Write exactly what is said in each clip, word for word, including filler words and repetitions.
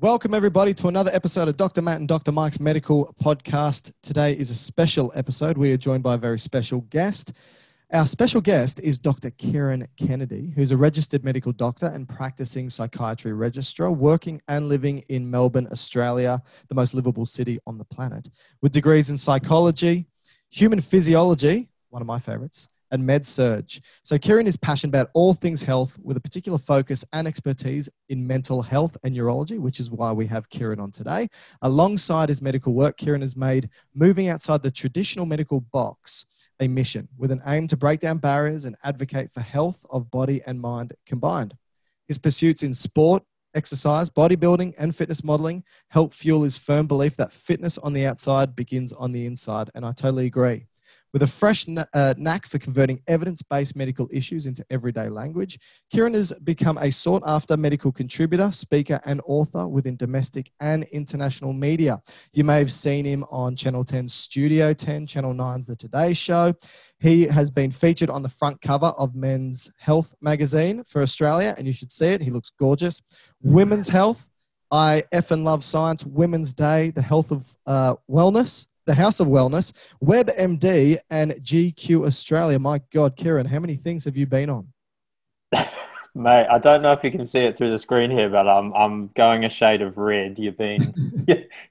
Welcome everybody to another episode of Doctor Matt and Doctor Mike's Medical Podcast. Today is a special episode. We are joined by a very special guest. Our special guest is Doctor Kieran Kennedy, who's a registered medical doctor and practicing psychiatry registrar, working and living in Melbourne, Australia, the most livable city on the planet, with degrees in psychology, human physiology, one of my favorites, and med surge. So Kieran is passionate about all things health with a particular focus and expertise in mental health and neurology, which is why we have Kieran on today. Alongside his medical work, Kieran has made moving outside the traditional medical box a mission with an aim to break down barriers and advocate for health of body and mind combined. His pursuits in sport, exercise, bodybuilding, and fitness modeling help fuel his firm belief that fitness on the outside begins on the inside. And I totally agree. With a fresh uh, knack for converting evidence-based medical issues into everyday language, Kieran has become a sought-after medical contributor, speaker, and author within domestic and international media. You may have seen him on Channel ten's Studio ten, Channel nine's The Today Show. He has been featured on the front cover of Men's Health magazine for Australia, and you should see it. He looks gorgeous. Women's Health, I Effing Love Science, Women's Day, The Health of uh, Wellness, The House of Wellness, WebMD, and G Q Australia. My God, Kieran, how many things have you been on? Mate, I don't know if you can see it through the screen here, but I'm I'm going a shade of red. You've been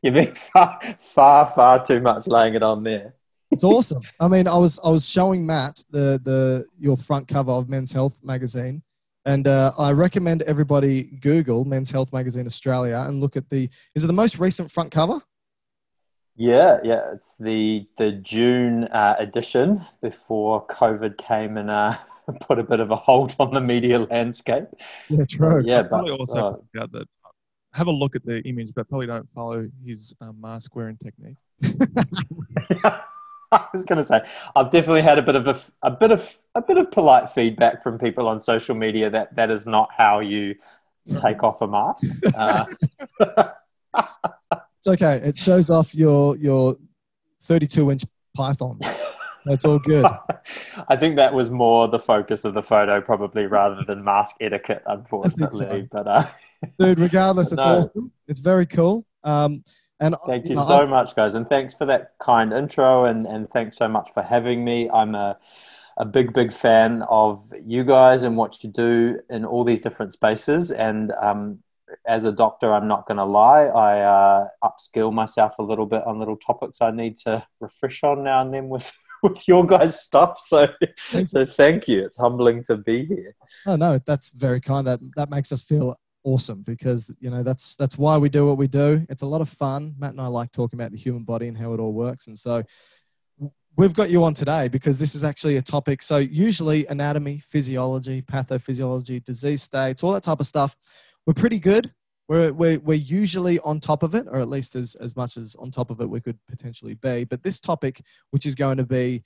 you've been far far far too much laying it on there. It's awesome. I mean, I was I was showing Matt the the your front cover of Men's Health magazine. And uh, I recommend everybody Google Men's Health Magazine Australia and look at the is it the most recent front cover? Yeah, yeah, it's the the June uh, edition before COVID came and uh, put a bit of a halt on the media landscape. Yeah, true. So, yeah, I probably but, also uh, point out that have a look at the image, but probably don't follow his um, mask wearing technique. I was going to say I've definitely had a bit of a, a bit of a bit of polite feedback from people on social media that that is not how you take off a mask. Uh, It's okay. It shows off your your thirty-two inch pythons. That's all good. I think that was more the focus of the photo, probably, rather than mask etiquette, unfortunately. I think so. But uh, dude, regardless, it's no. awesome. It's very cool. Um, and thank you, you know, so I, much, guys, and thanks for that kind intro, and and thanks so much for having me. I'm a a big, big fan of you guys and what you do in all these different spaces, and um. As a doctor, I'm not going to lie, I uh, upskill myself a little bit on little topics I need to refresh on now and then with, with your guys' stuff. So, so thank you. It's humbling to be here. Oh, no, that's very kind. That, that makes us feel awesome because, you know, that's, that's why we do what we do. It's a lot of fun. Matt and I like talking about the human body and how it all works. And so we've got you on today because this is actually a topic. So usually anatomy, physiology, pathophysiology, disease states, all that type of stuff. We're pretty good. We're, we're, we're usually on top of it, or at least as, as much as on top of it we could potentially be. But this topic, which is going to be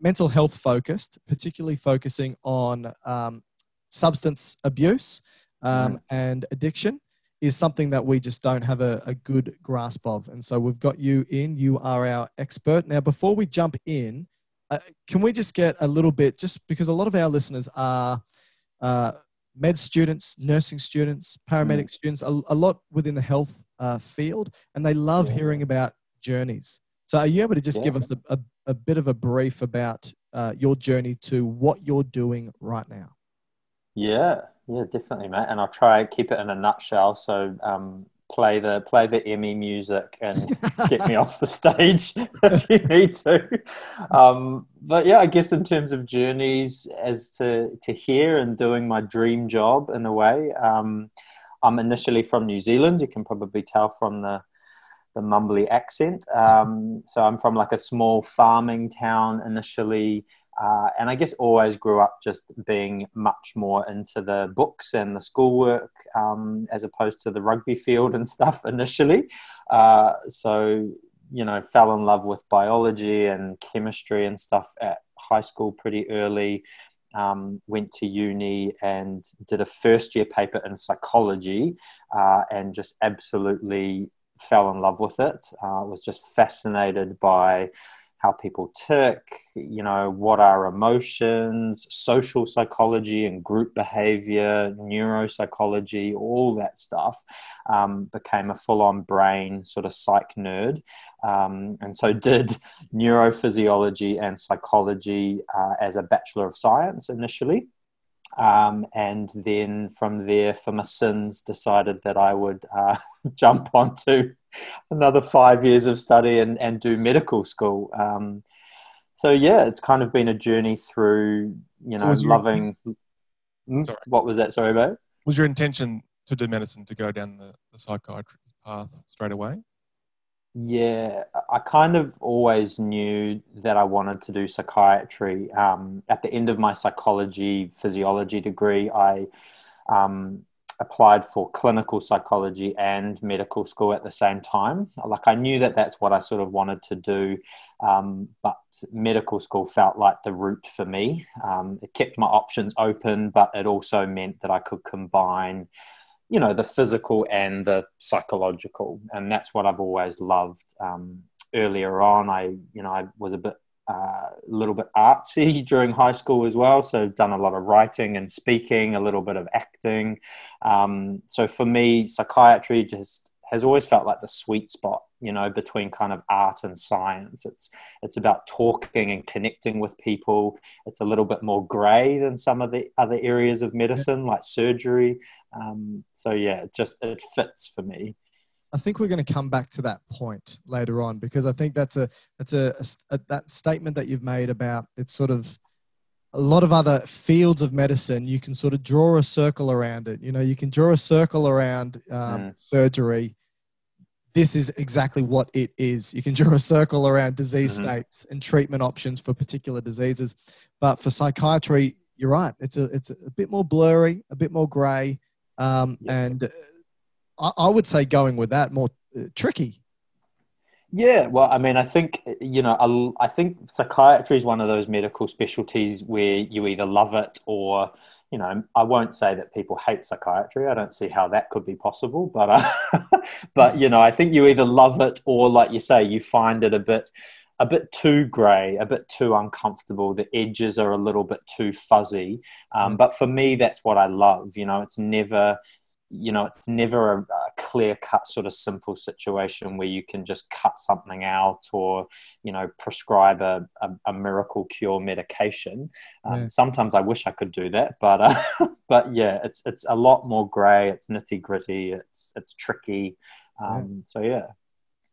mental health focused, particularly focusing on um, substance abuse um, mm. and addiction, is something that we just don't have a, a good grasp of. And so we've got you in. You are our expert. Now, before we jump in, uh, can we just get a little bit, just because a lot of our listeners are... Uh, med students, nursing students, paramedic mm. students, a, a lot within the health uh, field, and they love yeah. hearing about journeys. So are you able to just yeah. give us a, a, a bit of a brief about uh, your journey to what you're doing right now? Yeah, yeah, definitely, mate. And I'll try and keep it in a nutshell. So um, play the play the Emmy music and get me off the stage if you need to. Um, but yeah, I guess in terms of journeys as to, to here and doing my dream job in a way, um, I'm initially from New Zealand. You can probably tell from the, the mumbly accent. Um, so I'm from like a small farming town initially. Uh, and I guess always grew up just being much more into the books and the schoolwork um, as opposed to the rugby field and stuff initially. Uh, so, you know, fell in love with biology and chemistry and stuff at high school pretty early. Um, went to uni and did a first year paper in psychology uh, and just absolutely fell in love with it. I uh, was just fascinated by how people tick, you know, what are emotions, social psychology and group behavior, neuropsychology, all that stuff, um, became a full-on brain sort of psych nerd. Um, and so did neurophysiology and psychology uh, as a Bachelor of Science initially. Um, and then from there, for my sins, decided that I would uh, jump onto another five years of study and, and do medical school. Um, so yeah, it's kind of been a journey through, you know, so loving. Your, mm, sorry. What was that? Sorry, babe. Was your intention to do medicine, to go down the, the psychiatry path straight away? Yeah, I kind of always knew that I wanted to do psychiatry. Um, at the end of my psychology, physiology degree, I um, applied for clinical psychology and medical school at the same time. Like, I knew that that's what I sort of wanted to do, um, but medical school felt like the route for me. Um, it kept my options open, but it also meant that I could combine, you know, the physical and the psychological. And that's what I've always loved. Um, earlier on, I, you know, I was a bit, a uh, little bit artsy during high school as well. So I've done a lot of writing and speaking, a little bit of acting. Um, so for me, psychiatry just has always felt like the sweet spot, you know, between kind of art and science. It's it's about talking and connecting with people. It's a little bit more grey than some of the other areas of medicine, like surgery. Um, so yeah, it just it fits for me. I think we're going to come back to that point later on, because I think that's a that's a, a, a that statement that you've made about, it's sort of a lot of other fields of medicine, you can sort of draw a circle around it. You know, you can draw a circle around um, yeah. surgery. This is exactly what it is. You can draw a circle around disease mm-hmm. states and treatment options for particular diseases. But for psychiatry, you're right. It's a, it's a bit more blurry, a bit more gray. Um, yeah. And I, I would say going with that, more uh, tricky. Yeah. Well, I mean, I think, you know, I, I think psychiatry is one of those medical specialties where you either love it or, you know, I won't say that people hate psychiatry. I don't see how that could be possible, but, uh, but, you know, I think you either love it or, like you say, you find it a bit, a bit too grey, a bit too uncomfortable. The edges are a little bit too fuzzy. Um, but for me, that's what I love. You know, it's never, you know, it's never a, a clear cut sort of simple situation where you can just cut something out or, you know, prescribe a, a, a miracle cure medication. Um, yeah. Sometimes I wish I could do that, but, uh, but yeah, it's, it's a lot more gray. It's nitty gritty. It's, it's tricky. Um, yeah. So yeah.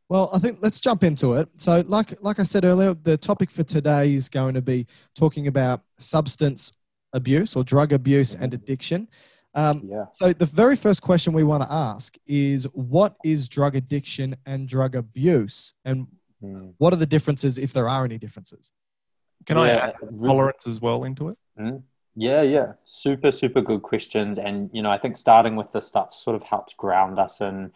Well, I think let's jump into it. So like, like I said earlier, the topic for today is going to be talking about substance abuse or drug abuse and addiction. Um, yeah. So the very first question we want to ask is, what is drug addiction and drug abuse, and mm. what are the differences, if there are any differences? Can yeah, I add tolerance as well into it? Mm. Yeah, yeah. Super, super good questions. And, you know, I think starting with this stuff sort of helps ground us in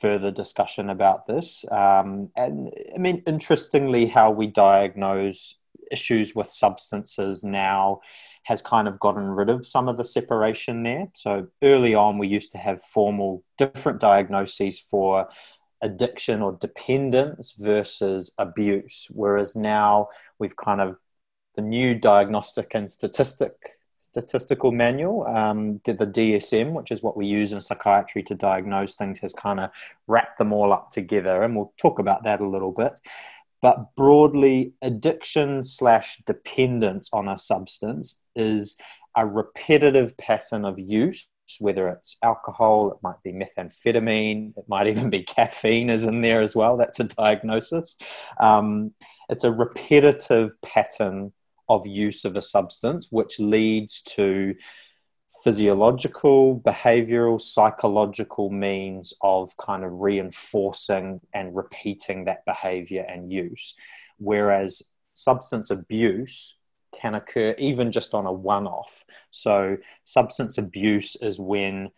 further discussion about this. Um, and I mean, interestingly, how we diagnose issues with substances now has kind of gotten rid of some of the separation there. So early on, we used to have formal different diagnoses for addiction or dependence versus abuse, whereas now we've kind of, the new diagnostic and statistic statistical manual, um, the, the D S M, which is what we use in psychiatry to diagnose things, has kind of wrapped them all up together. And we'll talk about that a little bit. But broadly, addiction slash dependence on a substance is a repetitive pattern of use, whether it's alcohol, it might be methamphetamine, it might even be caffeine is in there as well. That's a diagnosis. Um, it's a repetitive pattern of use of a substance, which leads to physiological, behavioral, psychological means of kind of reinforcing and repeating that behavior and use. Whereas substance abuse can occur even just on a one-off. So substance abuse is when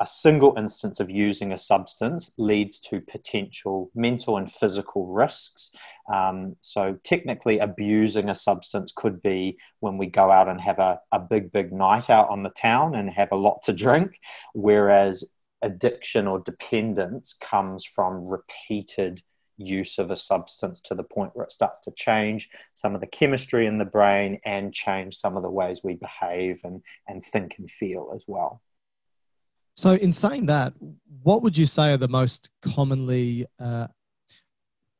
a single instance of using a substance leads to potential mental and physical risks. Um, so technically abusing a substance could be when we go out and have a, a big, big night out on the town and have a lot to drink, whereas addiction or dependence comes from repeated use of a substance to the point where it starts to change some of the chemistry in the brain and change some of the ways we behave and, and think and feel as well. So in saying that, what would you say are the most commonly uh,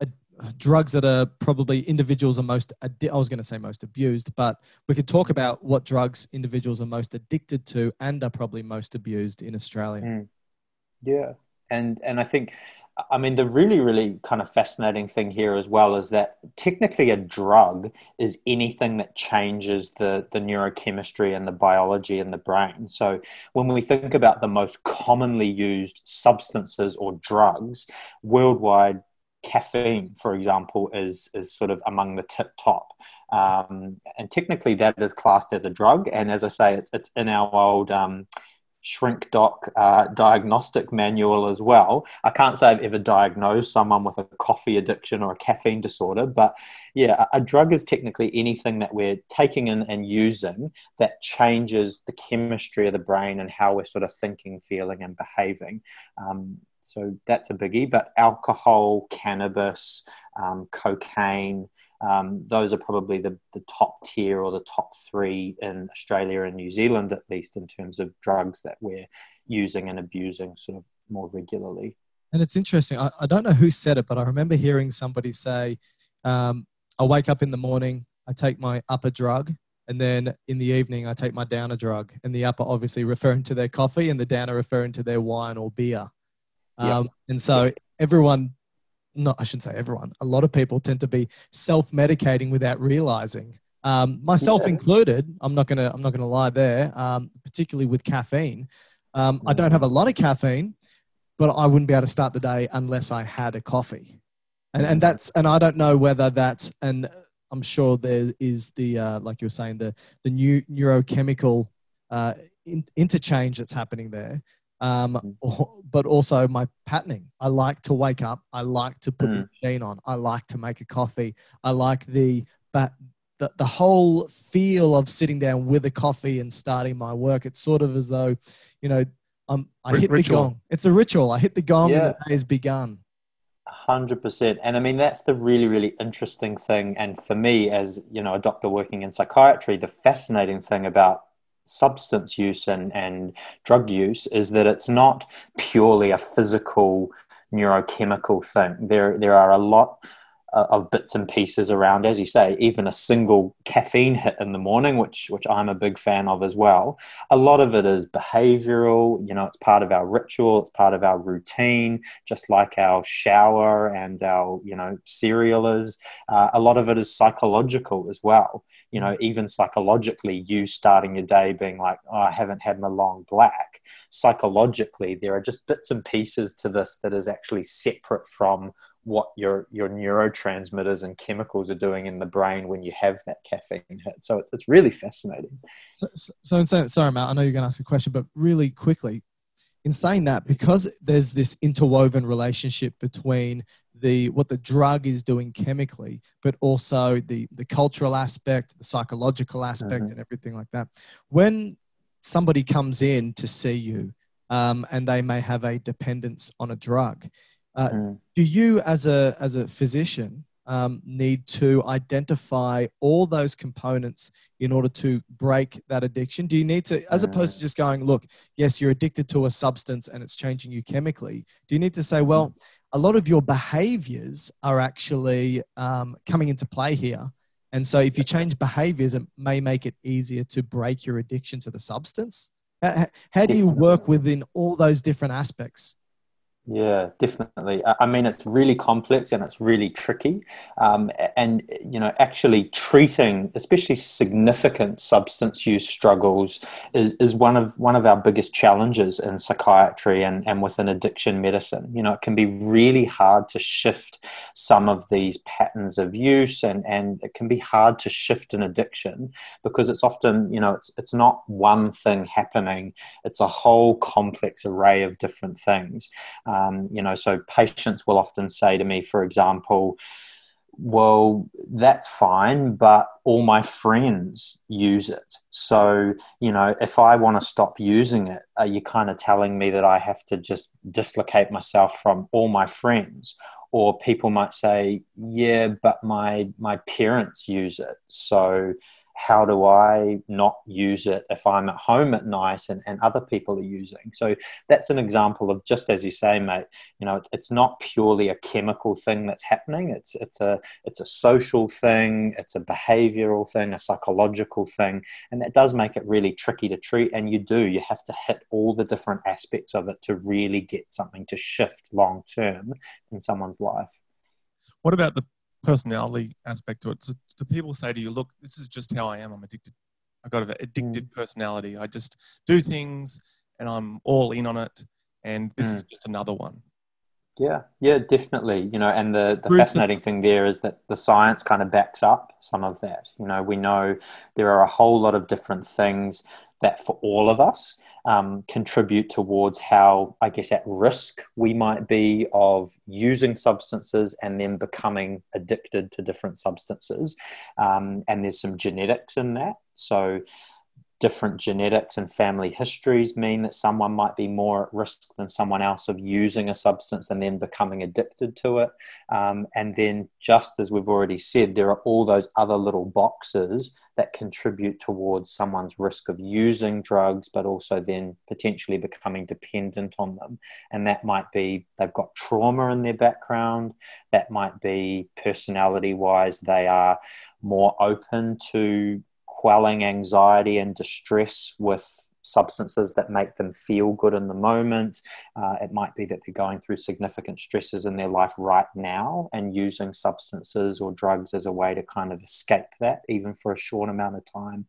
ad- drugs that are probably individuals are most, adi- I was going to say most abused, but we could talk about what drugs individuals are most addicted to and are probably most abused in Australia. Mm. Yeah. And, and I think, I mean, the really, really kind of fascinating thing here as well is that technically a drug is anything that changes the, the neurochemistry and the biology in the brain. So when we think about the most commonly used substances or drugs worldwide, caffeine, for example, is is sort of among the tip top. Um, and technically that is classed as a drug. And as I say, it's, it's in our old... Um, shrink doc uh, diagnostic manual as well. I can't say I've ever diagnosed someone with a coffee addiction or a caffeine disorder, but yeah, a, a drug is technically anything that we're taking in and using that changes the chemistry of the brain and how we're sort of thinking, feeling and behaving. Um, so that's a biggie, but alcohol, cannabis, um, cocaine, Um, those are probably the, the top tier or the top three in Australia and New Zealand, at least in terms of drugs that we're using and abusing sort of more regularly. And it's interesting. I, I don't know who said it, but I remember hearing somebody say, um, I wake up in the morning, I take my upper drug, and then in the evening, I take my downer drug. And the upper obviously referring to their coffee and the downer referring to their wine or beer. Um, yeah. And so yeah. everyone... No, I shouldn't say everyone. A lot of people tend to be self-medicating without realizing, um, myself yeah. included. I'm not gonna. I'm not gonna lie there. Um, particularly with caffeine, um, mm. I don't have a lot of caffeine, but I wouldn't be able to start the day unless I had a coffee, and and that's and I don't know whether that's and I'm sure there is the uh, like you were saying the the new neurochemical uh, in, interchange that's happening there. Um, but also my patterning. I like to wake up. I like to put mm. the machine on. I like to make a coffee. I like the, but the, the whole feel of sitting down with a coffee and starting my work. It's sort of as though, you know, I'm, I hit ritual. the gong. It's a ritual. I hit the gong yeah. and the day has begun. one hundred percent. And I mean, that's the really, really interesting thing. And for me, as you know, a doctor working in psychiatry, the fascinating thing about substance use and, and drug use is that it's not purely a physical neurochemical thing. There, there are a lot of bits and pieces around, as you say, even a single caffeine hit in the morning, which which I'm a big fan of as well. A lot of it is behavioral, you know, it's part of our ritual, it's part of our routine, just like our shower and our, you know, cereal is. Uh, a lot of it is psychological as well. You know, even psychologically, you starting your day being like, oh, I haven't had my long black. Psychologically, there are just bits and pieces to this that is actually separate from what your your neurotransmitters and chemicals are doing in the brain when you have that caffeine hit. So it's, it's really fascinating. So, so, so sorry, Matt, I know you're going to ask a question, but really quickly, in saying that, because there's this interwoven relationship between the what the drug is doing chemically, but also the the cultural aspect, the psychological aspect, mm-hmm. and everything like that. When somebody comes in to see you, um, and they may have a dependence on a drug, uh, mm-hmm. do you as a as a physician um, need to identify all those components in order to break that addiction? Do you need to, as opposed to just going, look, yes, you're addicted to a substance and it's changing you chemically. Do you need to say, well, a lot of your behaviors are actually um, coming into play here. And so if you change behaviors, it may make it easier to break your addiction to the substance. How, how do you work within all those different aspects? Yeah, definitely. I mean, it's really complex and it's really tricky. Um, and, you know, actually treating, especially significant substance use struggles is, is one of one of our biggest challenges in psychiatry and, and within addiction medicine. You know, it can be really hard to shift some of these patterns of use and, and it can be hard to shift an addiction because it's often, you know, it's, it's not one thing happening. It's a whole complex array of different things. Um, Um, you know, so patients will often say to me, for example, well, that's fine, but all my friends use it. So, you know, if I want to stop using it, are you kind of telling me that I have to just dislocate myself from all my friends? Or people might say, yeah, but my my parents use it, so how do I not use it if I'm at home at night and, and other people are using? So that's an example of, just as you say, mate, you know, it's, it's not purely a chemical thing that's happening. It's, it's a, it's a social thing. It's a behavioral thing, a psychological thing. And that does make it really tricky to treat. And you do, you have to hit all the different aspects of it to really get something to shift long-term in someone's life. What about the personality aspect to it? So do people say to you, look, this is just how I am, I'm addicted, I've got an addictive mm. personality, I just do things and I'm all in on it, and this mm. is just another one? Yeah, yeah, definitely. You know, and the, the fascinating thing there is that the science kind of backs up some of that. You know, we know there are a whole lot of different things that for all of us um, contribute towards how, I guess, at risk we might be of using substances and then becoming addicted to different substances. Um, and there's some genetics in that. So different genetics and family histories mean that someone might be more at risk than someone else of using a substance and then becoming addicted to it. Um, and then, just as we've already said, there are all those other little boxes that contribute towards someone's risk of using drugs, but also then potentially becoming dependent on them. And that might be they've got trauma in their background. That might be personality-wise, they are more open to quelling anxiety and distress with substances that make them feel good in the moment. Uh, it might be that they're going through significant stresses in their life right now and using substances or drugs as a way to kind of escape that, even for a short amount of time.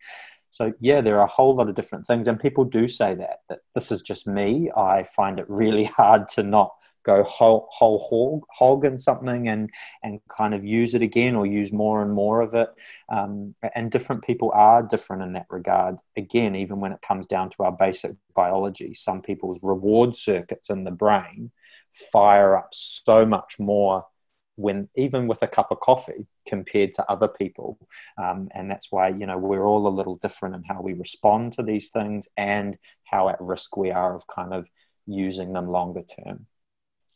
So yeah, there are a whole lot of different things. And people do say that, that this is just me. I find it really hard to not go whole, whole hog, hog in something and, and kind of use it again or use more and more of it. Um, and different people are different in that regard. Again, even when it comes down to our basic biology, some people's reward circuits in the brain fire up so much more when, even with a cup of coffee, compared to other people. Um, and that's why, you know, we're all a little different in how we respond to these things and how at risk we are of kind of using them longer term.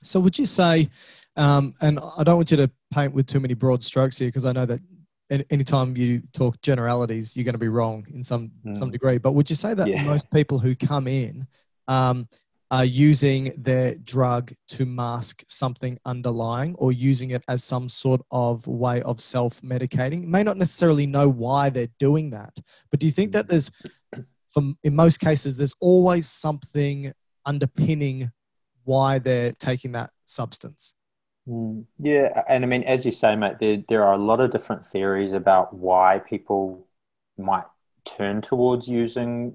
So would you say, um, and I don't want you to paint with too many broad strokes here, because I know that anytime you talk generalities, you're going to be wrong in some, mm. some degree, but would you say that yeah. most people who come in um, are using their drug to mask something underlying, or using it as some sort of way of self-medicating? May not necessarily know why they're doing that, but do you think that there's, from, in most cases, there's always something underpinning why they're taking that substance? Mm, yeah. And I mean, as you say, mate, there, there are a lot of different theories about why people might turn towards using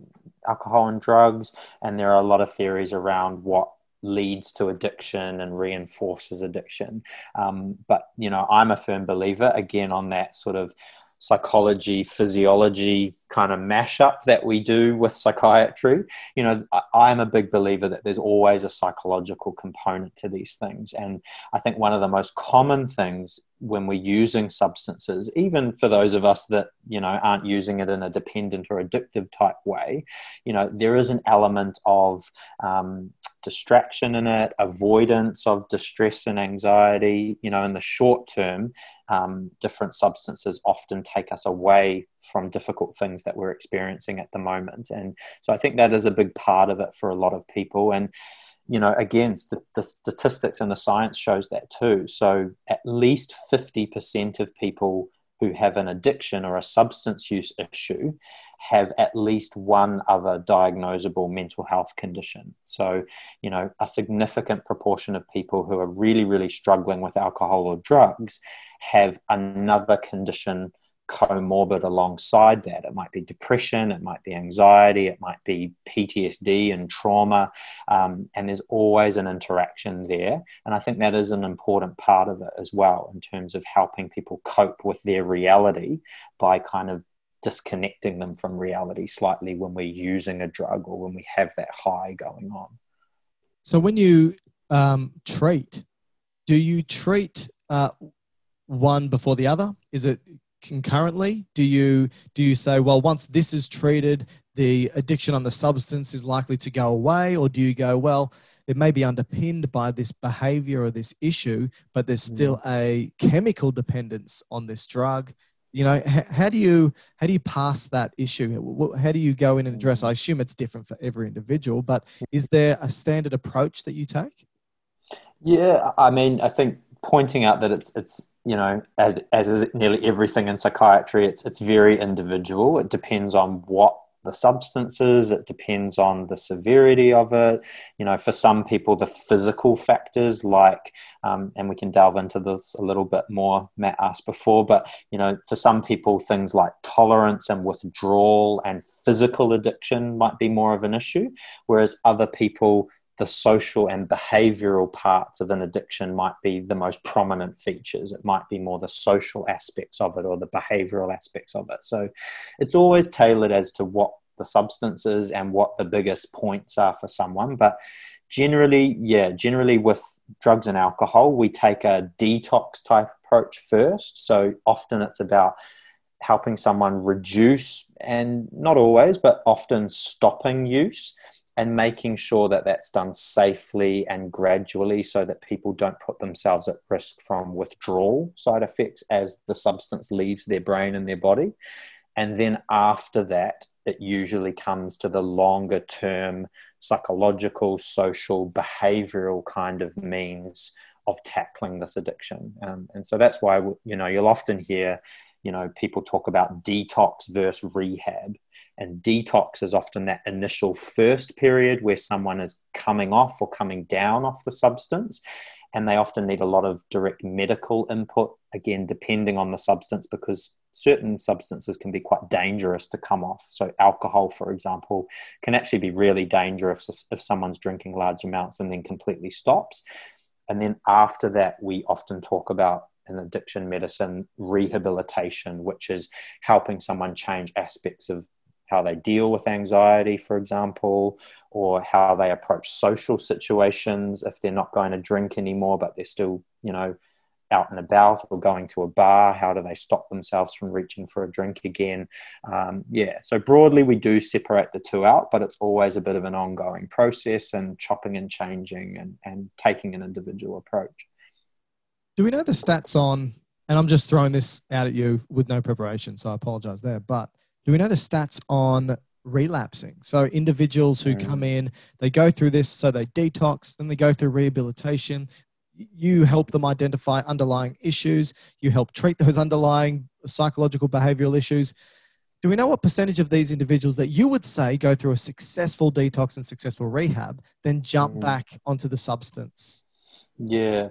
alcohol and drugs. And there are a lot of theories around what leads to addiction and reinforces addiction. Um, but, you know, I'm a firm believer, again, on that sort of psychology, physiology kind of mashup that we do with psychiatry. You know, I'm a big believer that there's always a psychological component to these things. And I think one of the most common things when we're using substances, even for those of us that, you know, aren't using it in a dependent or addictive type way, you know, there is an element of um, distraction in it, avoidance of distress and anxiety. You know, in the short term, um, different substances often take us away from difficult things that we're experiencing at the moment. And so I think that is a big part of it for a lot of people. And, you know, again, st- the statistics and the science shows that too. So at least fifty percent of people who have an addiction or a substance use issue have at least one other diagnosable mental health condition. So, you know, a significant proportion of people who are really, really struggling with alcohol or drugs have another condition comorbid alongside that. It might be depression, it might be anxiety, it might be P T S D and trauma, um, and there's always an interaction there. And I think that is an important part of it as well, in terms of helping people cope with their reality by kind of disconnecting them from reality slightly when we're using a drug or when we have that high going on. So when you um, treat, do you treat uh, one before the other? Is it concurrently? Do you do you say, well, once this is treated, the addiction on the substance is likely to go away? Or do you go, well, it may be underpinned by this behavior or this issue, but there's still a chemical dependence on this drug. You know, how do you, how do you pass that issue? How do you go in and address? I assume it's different for every individual, but is there a standard approach that you take? Yeah, I mean, I think pointing out that it's, it's, you know, as, as is nearly everything in psychiatry, it's, it's very individual. It depends on what the substances, it depends on the severity of it. You know, for some people, the physical factors like, um, and we can delve into this a little bit more, Matt asked before, but, you know, for some people, things like tolerance and withdrawal and physical addiction might be more of an issue, whereas other people, the social and behavioral parts of an addiction might be the most prominent features. It might be more the social aspects of it or the behavioral aspects of it. So it's always tailored as to what the substance is and what the biggest points are for someone. But generally, yeah, generally with drugs and alcohol, we take a detox type approach first. So often it's about helping someone reduce, and not always, but often stopping use, and making sure that that's done safely and gradually so that people don't put themselves at risk from withdrawal side effects as the substance leaves their brain and their body. And then after that, it usually comes to the longer term psychological, social, behavioral kind of means of tackling this addiction. Um, and so that's why, you know, you'll often hear, you know, people talk about detox versus rehab. And detox is often that initial first period where someone is coming off or coming down off the substance. And they often need a lot of direct medical input, again, depending on the substance, because certain substances can be quite dangerous to come off. So alcohol, for example, can actually be really dangerous if, if someone's drinking large amounts and then completely stops. And then after that, we often talk about in addiction medicine rehabilitation, which is helping someone change aspects of how they deal with anxiety, for example, or how they approach social situations if they're not going to drink anymore, but they're still, you know, out and about or going to a bar. How do they stop themselves from reaching for a drink again? Um, yeah, so broadly we do separate the two out, but it's always a bit of an ongoing process and chopping and changing and, and taking an individual approach. Do we know the stats on, and I'm just throwing this out at you with no preparation, so I apologize there, but do we know the stats on relapsing? So individuals who come in, they go through this, so they detox, then they go through rehabilitation. You help them identify underlying issues. You help treat those underlying psychological behavioral issues. Do we know what percentage of these individuals that you would say go through a successful detox and successful rehab, then jump back onto the substance? Yeah.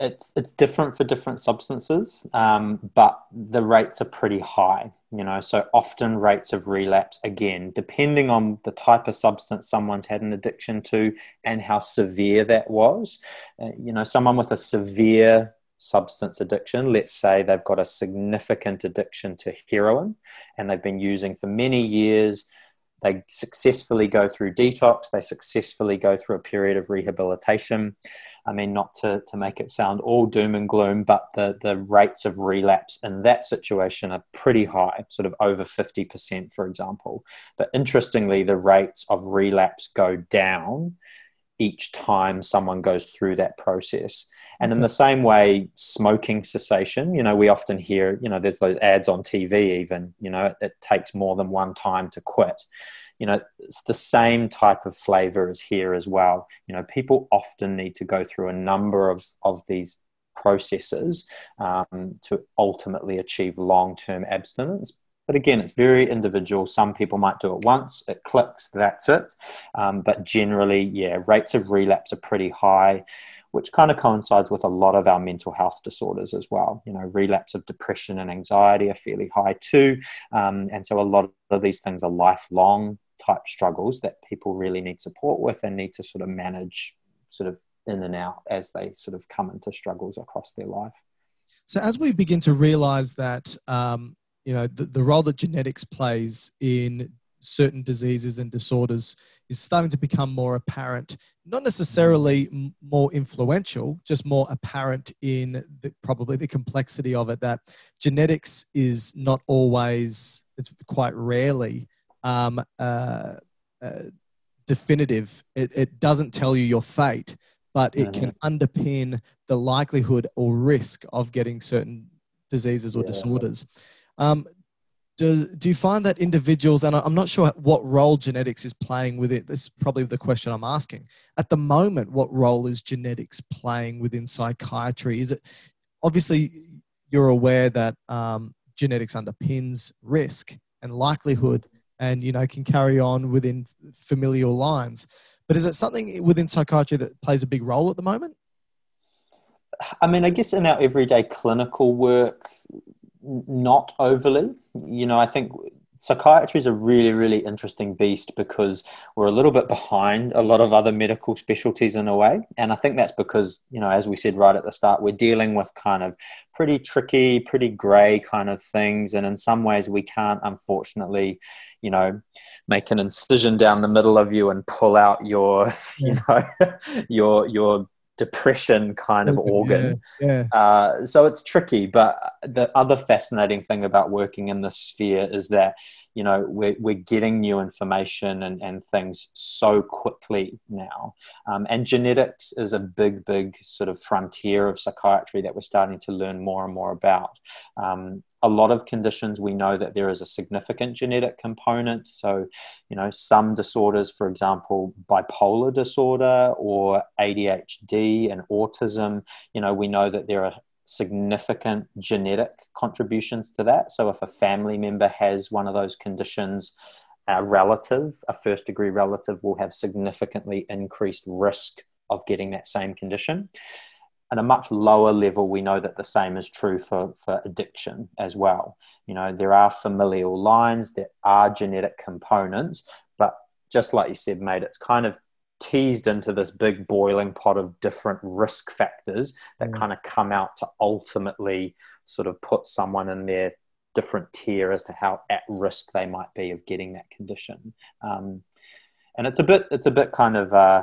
It's it's different for different substances, um, but the rates are pretty high, you know, so often rates of relapse, again, depending on the type of substance someone's had an addiction to and how severe that was. Uh, you know, someone with a severe substance addiction, let's say they've got a significant addiction to heroin and they've been using for many years, they successfully go through detox, they successfully go through a period of rehabilitation. I mean, not to, to make it sound all doom and gloom, but the, the rates of relapse in that situation are pretty high, sort of over fifty percent, for example. But interestingly, the rates of relapse go down each time someone goes through that process. And in the same way, smoking cessation, you know, we often hear, you know, there's those ads on T V even, you know, it, it takes more than one time to quit. You know, it's the same type of flavor as here as well. You know, people often need to go through a number of, of these processes um, to ultimately achieve long-term abstinence. But again, it's very individual. Some people might do it once, it clicks, that's it. Um, but generally, yeah, rates of relapse are pretty high, which kind of coincides with a lot of our mental health disorders as well. You know, relapse of depression and anxiety are fairly high too. Um, and so a lot of these things are lifelong type struggles that people really need support with and need to sort of manage sort of in and out as they sort of come into struggles across their life. So as we begin to realize that, um, you know, the, the role that genetics plays in certain diseases and disorders is starting to become more apparent, not necessarily m- more influential, just more apparent in the, probably the complexity of it, that genetics is not always, it's quite rarely um, uh, uh, definitive. It, it doesn't tell you your fate, but it can underpin the likelihood or risk of getting certain diseases or yeah. disorders. Um, do, do you find that individuals, and I'm not sure what role genetics is playing with it, this is probably the question I'm asking. At the moment, what role is genetics playing within psychiatry? Is it, obviously, you're aware that um, genetics underpins risk and likelihood and, you know, can carry on within familial lines. But is it something within psychiatry that plays a big role at the moment? I mean, I guess in our everyday clinical work, not overly. You know, I think psychiatry is a really, really interesting beast because we're a little bit behind a lot of other medical specialties in a way. And I think that's because, you know, as we said right at the start, we're dealing with kind of pretty tricky, pretty grey kind of things. And in some ways we can't, unfortunately, you know, make an incision down the middle of you and pull out your, you know, your, your, depression kind of organ. Yeah, yeah. Uh, so it's tricky, but the other fascinating thing about working in this sphere is that, you know, we're, we're getting new information and, and things so quickly now. Um, and genetics is a big, big sort of frontier of psychiatry that we're starting to learn more and more about. Um, a lot of conditions, we know that there is a significant genetic component. So, you know, some disorders, for example, bipolar disorder or A D H D and autism, you know, we know that there are significant genetic contributions to that. So if a family member has one of those conditions, a relative, a first degree relative, will have significantly increased risk of getting that same condition. At a much lower level, we know that the same is true for, for addiction as well. You know, there are familial lines, there are genetic components, but just like you said, mate, it's kind of teased into this big boiling pot of different risk factors that mm. kind of come out to ultimately sort of put someone in their different tier as to how at risk they might be of getting that condition. Um, and it's a bit, it's a bit kind of... Uh,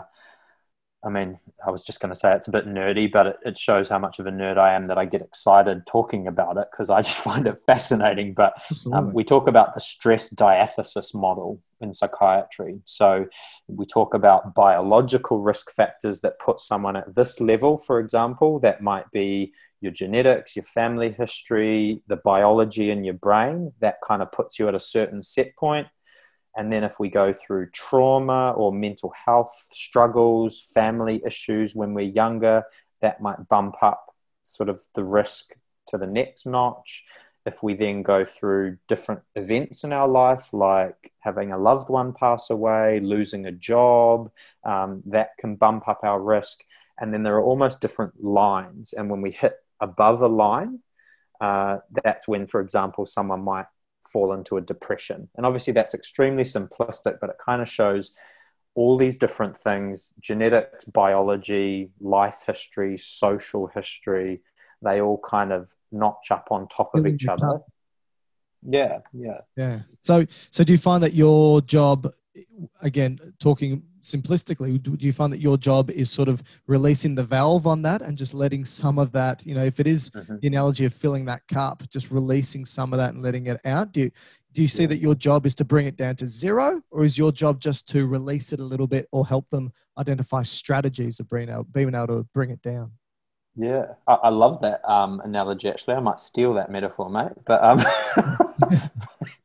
I mean, I was just going to say it's a bit nerdy, but it, it shows how much of a nerd I am that I get excited talking about it because I just find it fascinating. But um, we talk about the stress diathesis model in psychiatry. So we talk about biological risk factors that put someone at this level, for example, that might be your genetics, your family history, the biology in your brain, that kind of puts you at a certain set point. And then if we go through trauma or mental health struggles, family issues when we're younger, that might bump up sort of the risk to the next notch. If we then go through different events in our life, like having a loved one pass away, losing a job, um, that can bump up our risk. And then there are almost different lines. And when we hit above a line, uh, that's when, for example, someone might fall into a depression. And obviously that's extremely simplistic, but it kind of shows all these different things: genetics, biology, life history, social history, they all kind of notch up on top of each other. Yeah, yeah. Yeah. So, so do you find that your job, again, talking simplistically, do you find that your job is sort of releasing the valve on that and just letting some of that, you know, if it is mm-hmm. the analogy of filling that cup, just releasing some of that and letting it out? Do you, do you see yeah. that your job is to bring it down to zero, or is your job just to release it a little bit or help them identify strategies of being able, being able to bring it down? Yeah, I, I love that um, analogy, actually. I might steal that metaphor, mate, but um,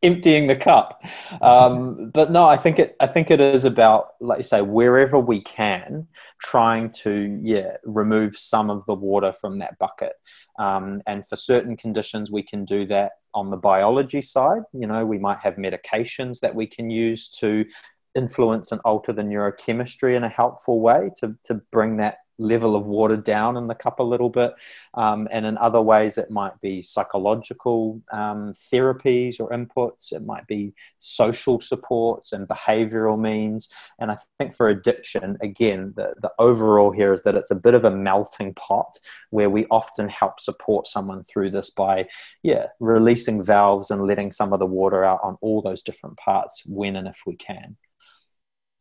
emptying the cup. Um, but no, I think it, I think it is about, like you say, wherever we can, trying to, yeah, remove some of the water from that bucket. Um, and for certain conditions, we can do that on the biology side. You know, we might have medications that we can use to influence and alter the neurochemistry in a helpful way to, to bring that level of water down in the cup a little bit. Um, and in other ways, it might be psychological um, therapies or inputs. It might be social supports and behavioral means. And I think for addiction, again, the, the overall here is that it's a bit of a melting pot where we often help support someone through this by, yeah, releasing valves and letting some of the water out on all those different parts when and if we can.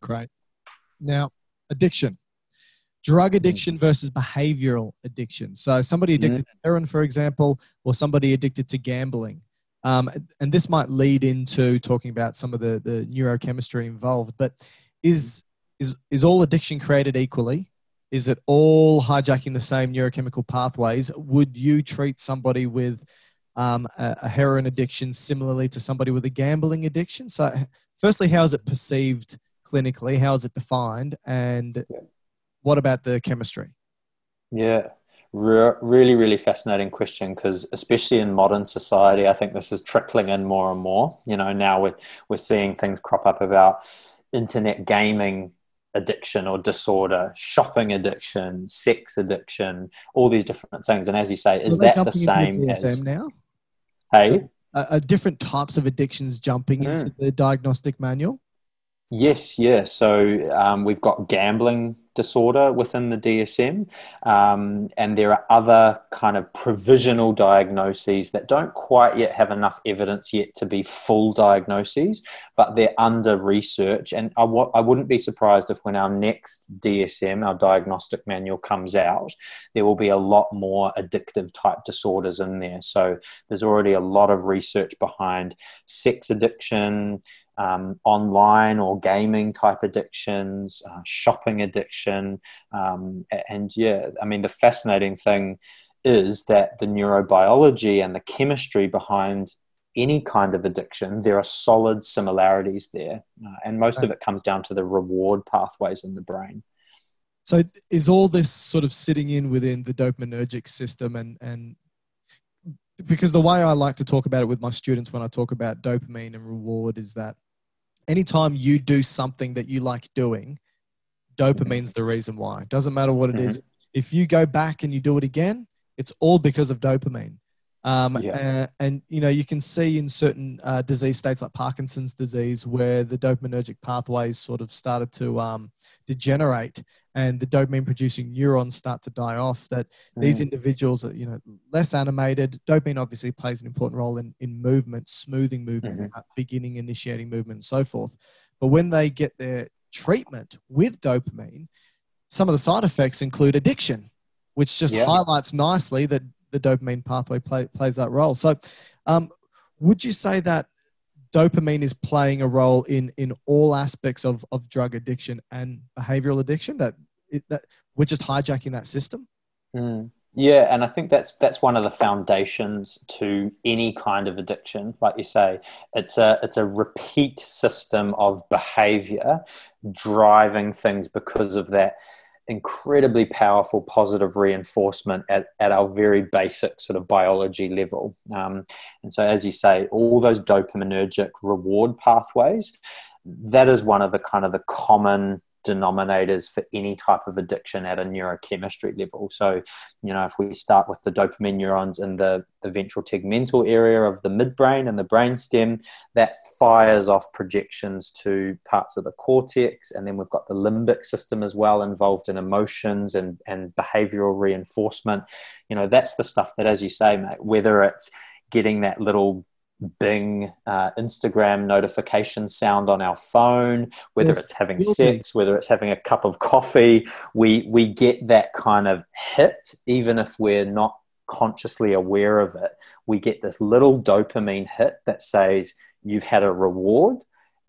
Great. Now, addiction. Drug addiction versus behavioral addiction. So somebody addicted mm-hmm. to heroin, for example, or somebody addicted to gambling. Um, and this might lead into talking about some of the, the neurochemistry involved, but is is, is all addiction created equally? Is it all hijacking the same neurochemical pathways? Would you treat somebody with um, a, a heroin addiction similarly to somebody with a gambling addiction? So firstly, how is it perceived clinically? How is it defined? And what about the chemistry? Yeah, Re- really, really fascinating question, because especially in modern society, I think this is trickling in more and more. You know, now we're, we're seeing things crop up about internet gaming addiction or disorder, shopping addiction, sex addiction, all these different things. And as you say, is that the same as... D S M now? Hey? Are, are different types of addictions jumping mm. into the diagnostic manual? Yes, yeah. So um, we've got gambling disorder within the D S M, um, and there are other kind of provisional diagnoses that don't quite yet have enough evidence yet to be full diagnoses, but they're under research. And I, w- I wouldn't be surprised if when our next D S M, our diagnostic manual, comes out, there will be a lot more addictive type disorders in there. So there's already a lot of research behind sex addiction, Um, online or gaming type addictions, uh, shopping addiction. Um, and yeah, I mean, the fascinating thing is that the neurobiology and the chemistry behind any kind of addiction, there are solid similarities there. Uh, and most of it comes down to the reward pathways in the brain. So is all this sort of sitting in within the dopaminergic system? And, and because the way I like to talk about it with my students when I talk about dopamine and reward is that anytime you do something that you like doing, dopamine's the reason why. It doesn't matter what it mm-hmm. is. If you go back and you do it again, it's all because of dopamine. Um, yeah. uh, and, you know, you can see in certain uh, disease states like Parkinson's disease where the dopaminergic pathways sort of started to um, degenerate and the dopamine-producing neurons start to die off, that mm. these individuals are, you know, less animated. Dopamine obviously plays an important role in, in movement, smoothing movement, mm-hmm. beginning, initiating movement, and so forth. But when they get their treatment with dopamine, some of the side effects include addiction, which just yeah. highlights nicely that the dopamine pathway play, plays that role. So um, would you say that dopamine is playing a role in, in all aspects of, of drug addiction and behavioral addiction, that, it, that we're just hijacking that system? Mm. Yeah, and I think that's that's one of the foundations to any kind of addiction. Like you say, it's a it's a repeat system of behavior driving things because of that incredibly powerful positive reinforcement at, at our very basic sort of biology level. Um, and so, as you say, all those dopaminergic reward pathways, that is one of the kind of the common denominators for any type of addiction at a neurochemistry level. So, you know, if we start with the dopamine neurons in the, the ventral tegmental area of the midbrain and the brainstem, that fires off projections to parts of the cortex. And then we've got the limbic system as well, involved in emotions and, and behavioral reinforcement. You know, that's the stuff that, as you say, mate, whether it's getting that little Bing, uh, Instagram notification sound on our phone, whether yes. it's having sex, whether it's having a cup of coffee, we we get that kind of hit, even if we're not consciously aware of it. We get this little dopamine hit that says you've had a reward,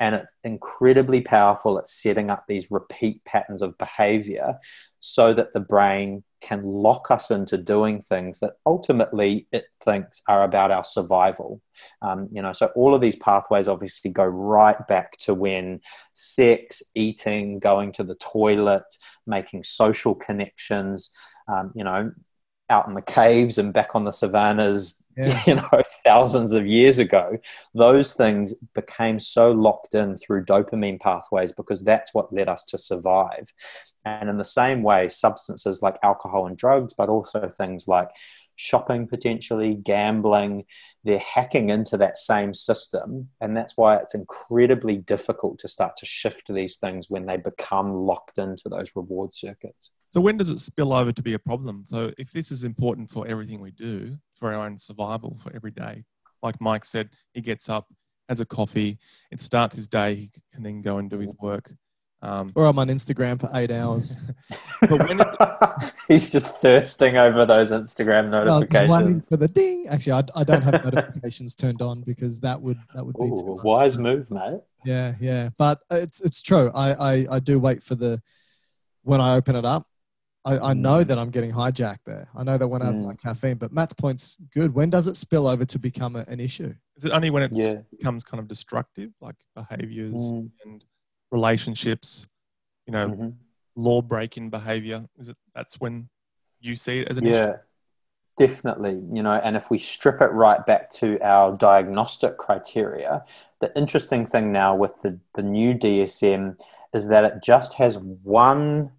and it's incredibly powerful at setting up these repeat patterns of behavior so that the brain can lock us into doing things that ultimately it thinks are about our survival. Um, you know, so all of these pathways obviously go right back to when sex, eating, going to the toilet, making social connections, um, you know, out in the caves and back on the savannas, yeah. you know, thousands of years ago, those things became so locked in through dopamine pathways because that's what led us to survive. And in the same way, substances like alcohol and drugs, but also things like shopping, potentially gambling, they're hacking into that same system. And that's why it's incredibly difficult to start to shift these things when they become locked into those reward circuits. So when does it spill over to be a problem? So if this is important for everything we do, for our own survival, for every day, like Mike said, he gets up, has a coffee, it starts his day, he can then go and do his work. Um, or I'm on Instagram for eight hours. But when it, he's just thirsting over those Instagram notifications. Well, waiting for the ding. Actually, I, I don't have notifications turned on because that would that would be Ooh, too much. Wise move, mate. Yeah, yeah, but it's it's true. I, I I do wait for the when I open it up. I, I know that I'm getting hijacked there. I know that when I have mm. my caffeine, but Matt's point's good. When does it spill over to become a, an issue? Is it only when it yeah. becomes kind of destructive, like behaviors mm. and relationships, you know, mm-hmm. law breaking behavior? Is it that's when you see it as an yeah, issue? Yeah, definitely. You know, and if we strip it right back to our diagnostic criteria, the interesting thing now with the, the new D S M is that it just has one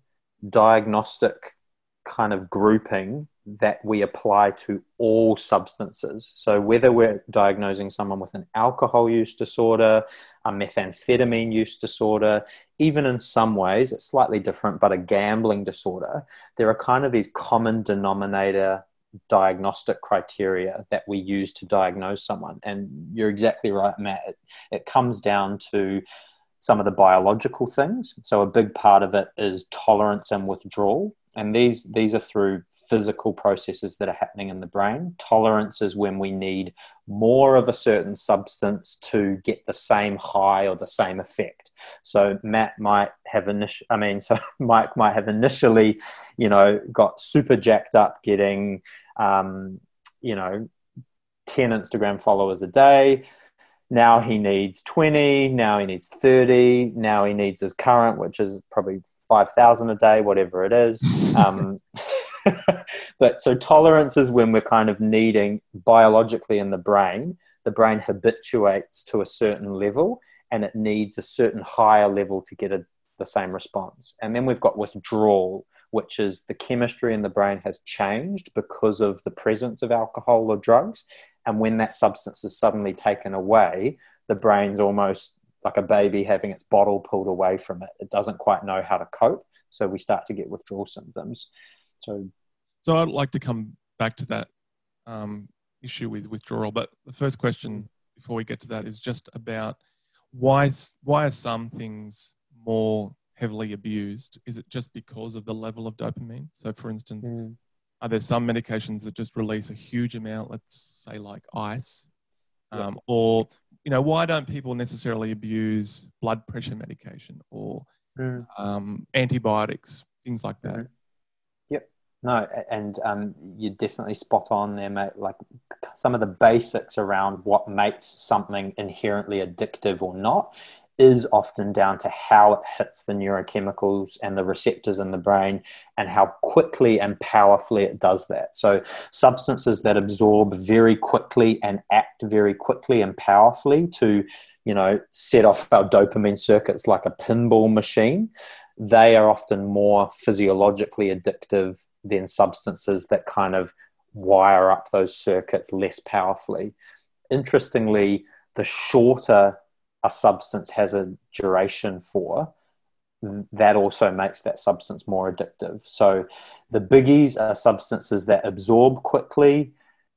diagnostic kind of grouping that we apply to all substances. So whether we're diagnosing someone with an alcohol use disorder, a methamphetamine use disorder, even in some ways it's slightly different, but a gambling disorder, there are kind of these common denominator diagnostic criteria that we use to diagnose someone. And you're exactly right, Matt. It, it comes down to some of the biological things. So a big part of it is tolerance and withdrawal. And these, these are through physical processes that are happening in the brain. Tolerance is when we need more of a certain substance to get the same high or the same effect. So Matt might have, init- I mean, so Mike might have initially, you know, got super jacked up getting, um, you know, ten Instagram followers a day. Now he needs twenty, now he needs thirty, now he needs his current, which is probably five thousand a day, whatever it is. Um, but so tolerance is when we're kind of needing biologically in the brain, the brain habituates to a certain level and it needs a certain higher level to get a, the same response. And then we've got withdrawal, which is the chemistry in the brain has changed because of the presence of alcohol or drugs. And when that substance is suddenly taken away, the brain's almost like a baby having its bottle pulled away from it. It doesn't quite know how to cope. So we start to get withdrawal symptoms. So, so I'd like to come back to that um, issue with withdrawal. But the first question before we get to that is just about why, why are some things more heavily abused? Is it just because of the level of dopamine? So for instance, mm. are there some medications that just release a huge amount, let's say like ice, um, yeah. or, you know, why don't people necessarily abuse blood pressure medication or mm. um, antibiotics, things like that? Yep. No, and um, you're definitely spot on there, mate. Like some of the basics around what makes something inherently addictive or not is often down to how it hits the neurochemicals and the receptors in the brain and how quickly and powerfully it does that. So substances that absorb very quickly and act very quickly and powerfully to, you know, set off our dopamine circuits like a pinball machine, they are often more physiologically addictive than substances that kind of wire up those circuits less powerfully. Interestingly, the shorter a substance has a duration for, that also makes that substance more addictive. So the biggies are substances that absorb quickly,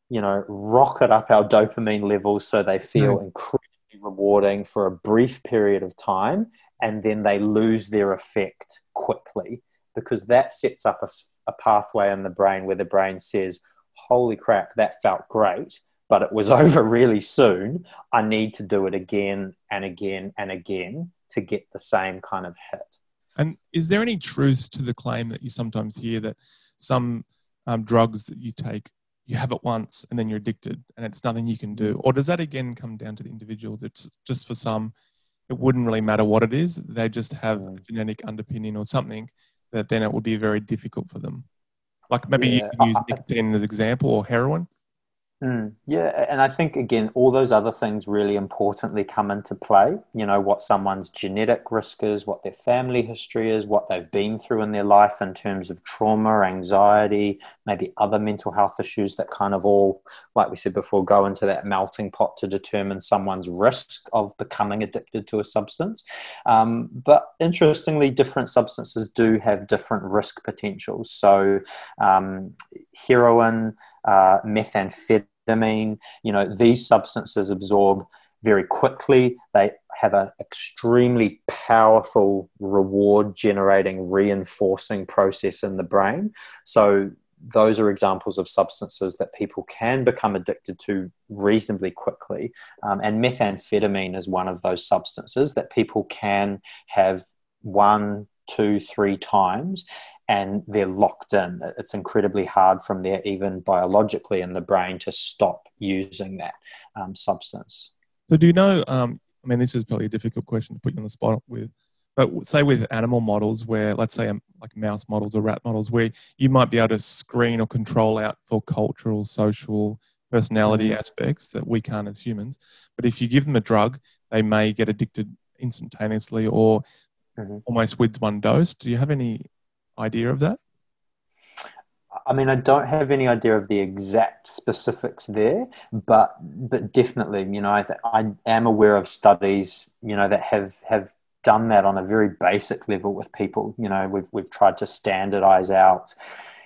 you know, rocket up our dopamine levels so they feel mm. incredibly rewarding for a brief period of time, and then they lose their effect quickly because that sets up a, a pathway in the brain where the brain says, holy crap, that felt great, but it was over really soon. I need to do it again and again and again to get the same kind of hit. And is there any truth to the claim that you sometimes hear that some um, drugs that you take, you have it once and then you're addicted and it's nothing you can do? Or does that again come down to the individual? It's just for some, it wouldn't really matter what it is. They just have a genetic underpinning or something that then it will be very difficult for them. Like maybe yeah. you can use nicotine as an example or heroin. Mm, yeah, and I think, again, all those other things really importantly come into play. You know, what someone's genetic risk is, what their family history is, what they've been through in their life in terms of trauma, anxiety, maybe other mental health issues that kind of all, like we said before, go into that melting pot to determine someone's risk of becoming addicted to a substance. Um, but interestingly, different substances do have different risk potentials. So um, heroin, uh, methamphetamine, I mean, you know, these substances absorb very quickly. They have an extremely powerful reward generating, reinforcing process in the brain. So those are examples of substances that people can become addicted to reasonably quickly. Um, and methamphetamine is one of those substances that people can have one, two, three times and they're locked in. It's incredibly hard from there, even biologically in the brain, to stop using that um, substance. So do you know, um, I mean, this is probably a difficult question to put you on the spot with, but say with animal models where, let's say like mouse models or rat models, where you might be able to screen or control out for cultural, social, personality mm-hmm. aspects that we can't as humans. But if you give them a drug, they may get addicted instantaneously or mm-hmm. almost with one dose. Do you have any idea of that? I mean, I don't have any idea of the exact specifics there, but but definitely, you know, I, I am aware of studies, you know, that have have done that on a very basic level with people. You know, we've we've tried to standardize out,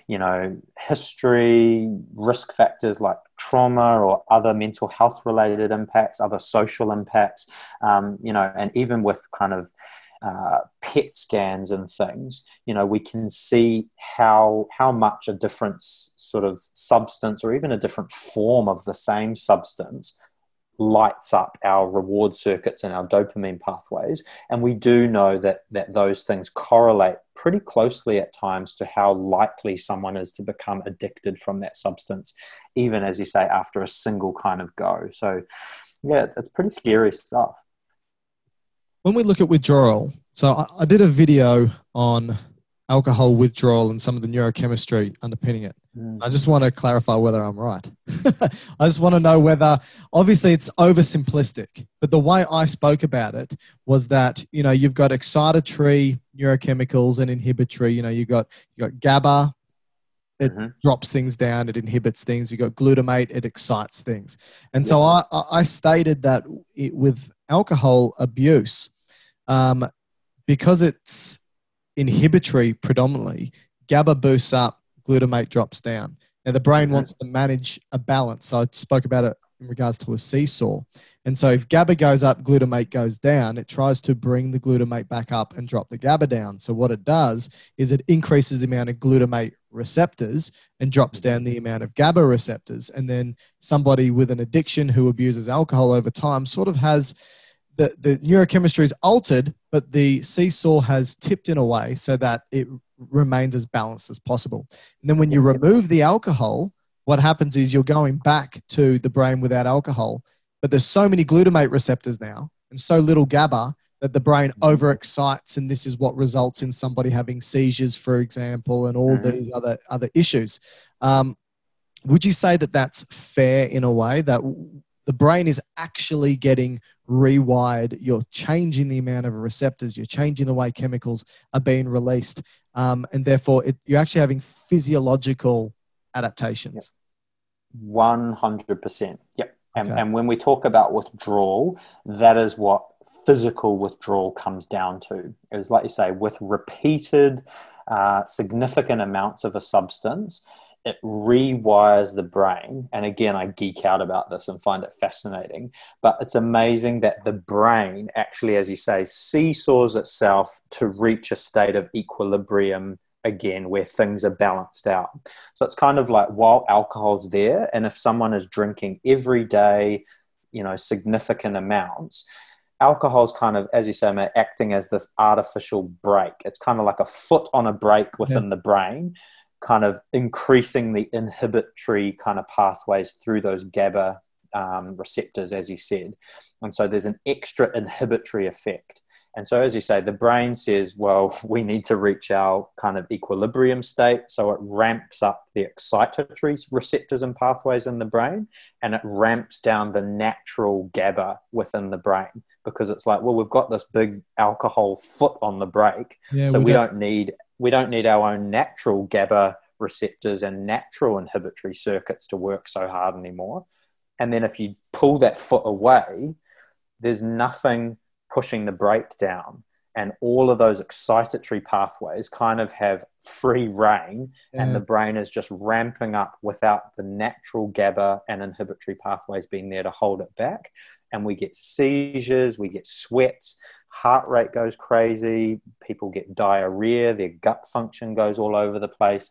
you know, history, risk factors like trauma or other mental health related impacts, other social impacts, um, you know, and even with kind of Uh, P E T scans and things, you know, we can see how how much a different sort of substance or even a different form of the same substance lights up our reward circuits and our dopamine pathways. And we do know that that those things correlate pretty closely at times to how likely someone is to become addicted from that substance, even, as you say, after a single kind of go. So yeah, it's, it's pretty scary stuff. When we look at withdrawal, so I, I did a video on alcohol withdrawal and some of the neurochemistry underpinning it. Mm. I just want to clarify whether I'm right. I just want to know whether, obviously it's oversimplistic, but the way I spoke about it was that, you know, you've got excitatory neurochemicals and inhibitory, you know, you've got, you got GABA, it mm-hmm. drops things down, it inhibits things. You've got glutamate, it excites things. And yeah. so I, I stated that it, with alcohol abuse, Um, because it's inhibitory predominantly, GABA boosts up, glutamate drops down. Now, the brain wants to manage a balance. So I spoke about it in regards to a seesaw. And so if GABA goes up, glutamate goes down, it tries to bring the glutamate back up and drop the GABA down. So what it does is it increases the amount of glutamate receptors and drops down the amount of GABA receptors. And then somebody with an addiction who abuses alcohol over time sort of has... The, the neurochemistry is altered, but the seesaw has tipped in a way so that it remains as balanced as possible. And then when you remove the alcohol, what happens is you're going back to the brain without alcohol, but there's so many glutamate receptors now and so little GABA that the brain overexcites, and this is what results in somebody having seizures, for example, and all these other, other issues. Um, would you say that that's fair in a way, that the brain is actually getting rewired? You're changing the amount of receptors, you're changing the way chemicals are being released, um, and therefore it, you're actually having physiological adaptations? one hundred percent. Yep. And, okay. and when we talk about withdrawal, that is what physical withdrawal comes down to. It's like you say, with repeated uh, significant amounts of a substance, it rewires the brain. And again, I geek out about this and find it fascinating, but it's amazing that the brain actually, as you say, seesaws itself to reach a state of equilibrium again, where things are balanced out. So it's kind of like while alcohol's there, and if someone is drinking every day, you know, significant amounts, alcohol's kind of, as you say, Matt, acting as this artificial brake. It's kind of like a foot on a brake within yeah. the brain, kind of increasing the inhibitory kind of pathways through those GABA um, receptors, as you said. And so there's an extra inhibitory effect. And so, as you say, the brain says, well, we need to reach our kind of equilibrium state. So it ramps up the excitatory receptors and pathways in the brain, and it ramps down the natural GABA within the brain, because it's like, well, we've got this big alcohol foot on the brake. Yeah, so we, we don't need... We don't need our own natural GABA receptors and natural inhibitory circuits to work so hard anymore. And then if you pull that foot away, there's nothing pushing the brake down. and all of those excitatory pathways kind of have free rein, yeah. and the brain is just ramping up without the natural GABA and inhibitory pathways being there to hold it back. And we get seizures, we get sweats, heart rate goes crazy, people get diarrhea, their gut function goes all over the place.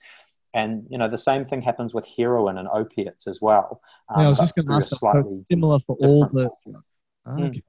And, you know, the same thing happens with heroin and opiates as well. Um, yeah, I was just going to ask, so similar for all the... Oh, okay. Mm.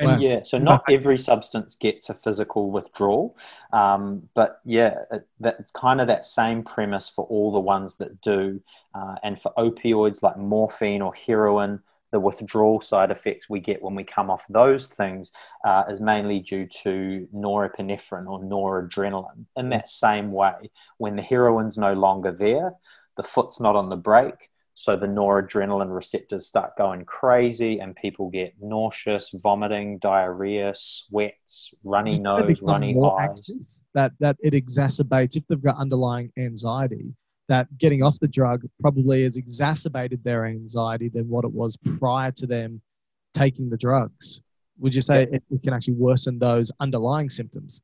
And wow. yeah, so not every substance gets a physical withdrawal, um, but yeah, it, that, it's kind of that same premise for all the ones that do. Uh, and for opioids like morphine or heroin, the withdrawal side effects we get when we come off those things uh, is mainly due to norepinephrine or noradrenaline. In that same way, when the heroin's no longer there, the foot's not on the brake, so the noradrenaline receptors start going crazy and people get nauseous, vomiting, diarrhea, sweats, runny nose, runny eyes. That, that it exacerbates, if they've got underlying anxiety, that getting off the drug probably has exacerbated their anxiety than what it was prior to them taking the drugs. Would you say yeah. it, it can actually worsen those underlying symptoms?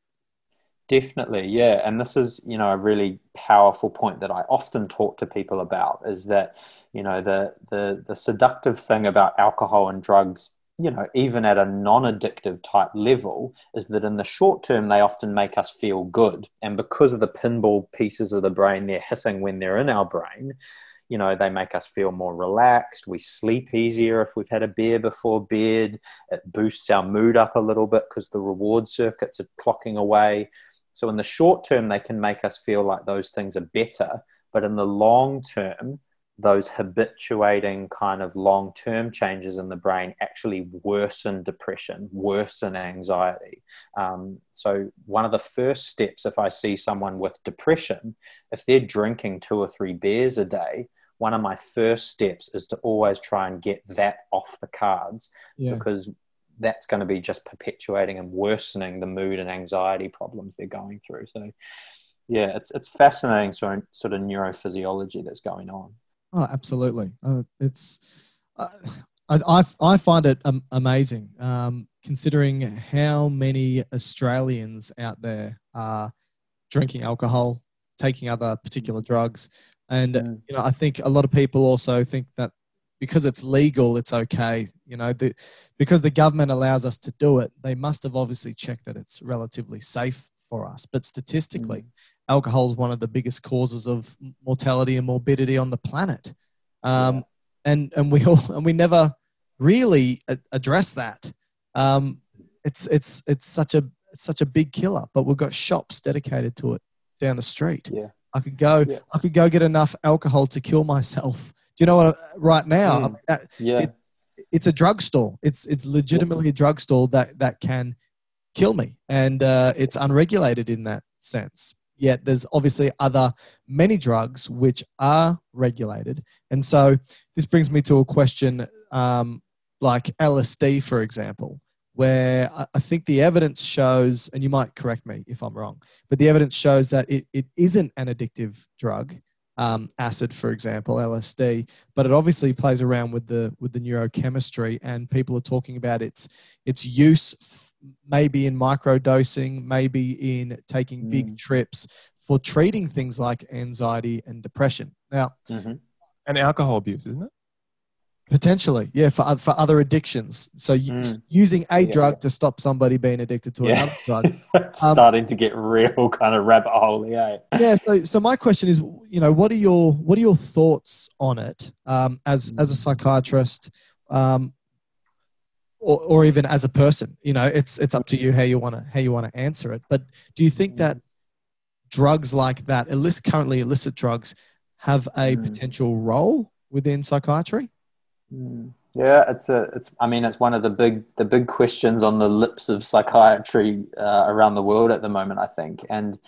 Definitely, yeah. And this is, you know, a really powerful point that I often talk to people about is that, you know, the the, the seductive thing about alcohol and drugs, you know, even at a non-addictive type level, is that in the short term, they often make us feel good. And because of the pinball pieces of the brain they're hitting when they're in our brain, you know, they make us feel more relaxed. We sleep easier if we've had a beer before bed. It boosts our mood up a little bit because the reward circuits are clocking away. So in the short term, they can make us feel like those things are better. But in the long term, those habituating kind of long-term changes in the brain actually worsen depression, worsen anxiety. Um, so one of the first steps, if I see someone with depression, if they're drinking two or three beers a day, one of my first steps is to always try and get that off the cards, yeah. because that's going to be just perpetuating and worsening the mood and anxiety problems they're going through. So yeah, it's, it's fascinating sort of, sort of neurophysiology that's going on. Oh, absolutely. Uh, it's, uh, I, I, I find it um, amazing um, considering how many Australians out there are drinking alcohol, taking other particular drugs. And, yeah. you know, I think a lot of people also think that because it's legal, it's okay. You know, the, because the government allows us to do it, they must have obviously checked that it's relatively safe for us. But statistically, mm-hmm. alcohol is one of the biggest causes of mortality and morbidity on the planet. Um, yeah. And, and we all, and we never really a, address that. Um, it's, it's, it's such a, it's such a big killer, but we've got shops dedicated to it down the street. Yeah. I could go, yeah. I could go get enough alcohol to kill myself. Do you know what? Right now, mm. that, yeah. it's, it's a drugstore. It's, it's legitimately yeah. a drugstore that, that can kill me. And uh, it's unregulated in that sense. Yet there's obviously other many drugs which are regulated. And so this brings me to a question um, like L S D, for example, where I think the evidence shows, and you might correct me if I'm wrong, but the evidence shows that it, it isn't an addictive drug, um, acid, for example, L S D, but it obviously plays around with the, with the neurochemistry, and people are talking about its, its use maybe in microdosing, maybe in taking mm. big trips for treating things like anxiety and depression. Now, mm-hmm. and alcohol abuse, isn't it? Potentially, yeah, for, for other addictions. So mm. using a yeah, drug yeah. to stop somebody being addicted to yeah. another drug. It's um, starting to get real kind of rabbit hole, yeah. Yeah, so, so my question is, you know, what are your, what are your thoughts on it um, as, mm. as a psychiatrist? Um, Or, or even as a person, you know, it's, it's up to you how you want to, how you want to answer it. But do you think that drugs like that, illicit, currently illicit drugs, have a potential role within psychiatry? Yeah, it's a, it's, I mean, it's one of the big, the big questions on the lips of psychiatry uh, around the world at the moment, I think. And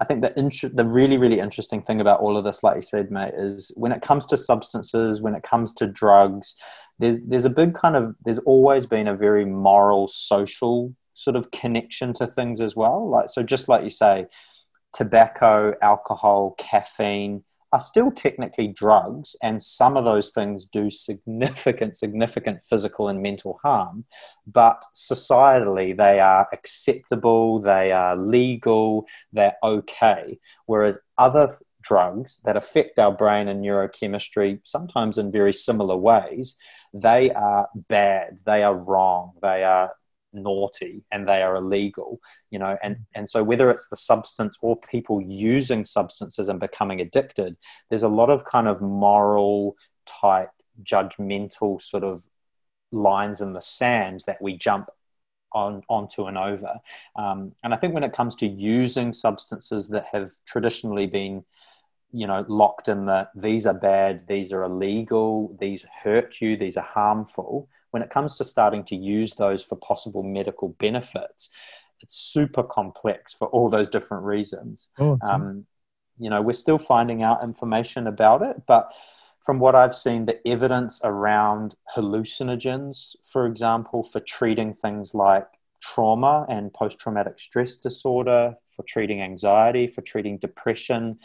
I think the, int- the really, really interesting thing about all of this, like you said, mate, is when it comes to substances, when it comes to drugs, there's, there's a big kind of, there's always been a very moral, social sort of connection to things as well. Like, so just like you say, tobacco, alcohol, caffeine, are still technically drugs, and some of those things do significant, significant physical and mental harm, but societally they are acceptable, they are legal, they're okay. Whereas other drugs that affect our brain and neurochemistry, sometimes in very similar ways, they are bad, they are wrong, they are naughty, and they are illegal, you know, and and so whether it's the substance or people using substances and becoming addicted, there's a lot of kind of moral type judgmental sort of lines in the sand that we jump on onto and over, um, and I think when it comes to using substances that have traditionally been, you know, locked in the these are bad, these are illegal, these hurt you, these are harmful, when it comes to starting to use those for possible medical benefits, it's super complex for all those different reasons. Oh, um, you know, we're still finding out information about it, but from what I've seen, the evidence around hallucinogens, for example, for treating things like trauma and post-traumatic stress disorder, for treating anxiety, for treating depression,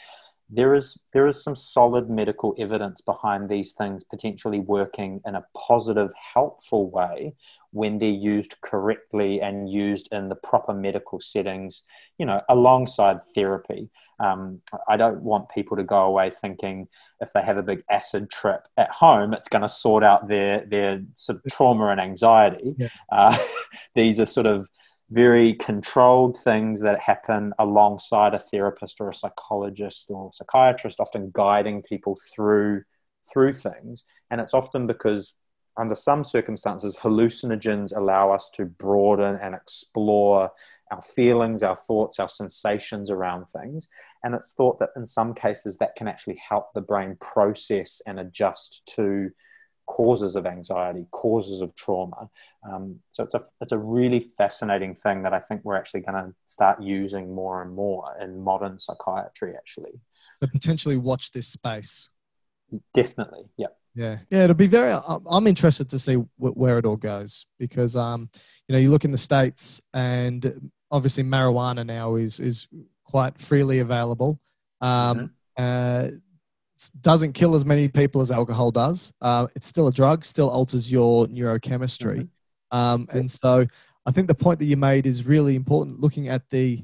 there is there is some solid medical evidence behind these things potentially working in a positive, helpful way when they're used correctly and used in the proper medical settings, you know, alongside therapy. Um, I don't want people to go away thinking if they have a big acid trip at home, it's going to sort out their, their sort of trauma and anxiety. Yeah. Uh, these are sort of very controlled things that happen alongside a therapist or a psychologist or a psychiatrist, often guiding people through through things. And it's often because under some circumstances, hallucinogens allow us to broaden and explore our feelings, our thoughts, our sensations around things. And it's thought that in some cases that can actually help the brain process and adjust to causes of anxiety, causes of trauma. Um, so it's a, it's a really fascinating thing that I think we're actually going to start using more and more in modern psychiatry, actually. So potentially watch this space. Definitely. Yeah. Yeah. Yeah. It'll be very, I'm interested to see wh- where it all goes because, um, you know, you look in the States and obviously marijuana now is, is quite freely available. Um, mm-hmm. uh, doesn't kill as many people as alcohol does. Uh, it's still a drug, still alters your neurochemistry. Mm-hmm. Um, and so I think the point that you made is really important. Looking at the,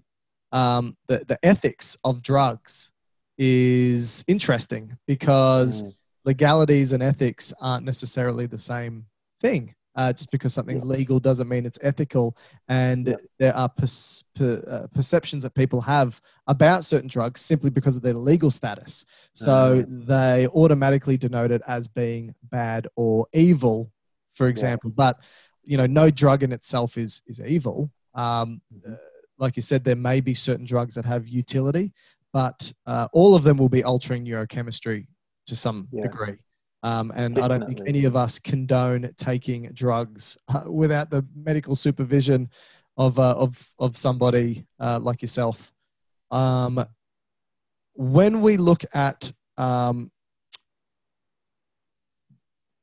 um, the, the ethics of drugs is interesting because mm. legalities and ethics aren't necessarily the same thing. Uh, just because something's yeah. legal doesn't mean it's ethical. And yeah. there are pers- per, uh, perceptions that people have about certain drugs simply because of their legal status. So mm. they automatically denote it as being bad or evil, for example. Yeah. But, you know, no drug in itself is, is evil. Um, mm-hmm. uh, like you said, there may be certain drugs that have utility, but uh, all of them will be altering neurochemistry to some yeah. degree. Um, and Definitely. I don't think any of us condone taking drugs uh, without the medical supervision of uh, of of somebody uh, like yourself. Um, when we look at um,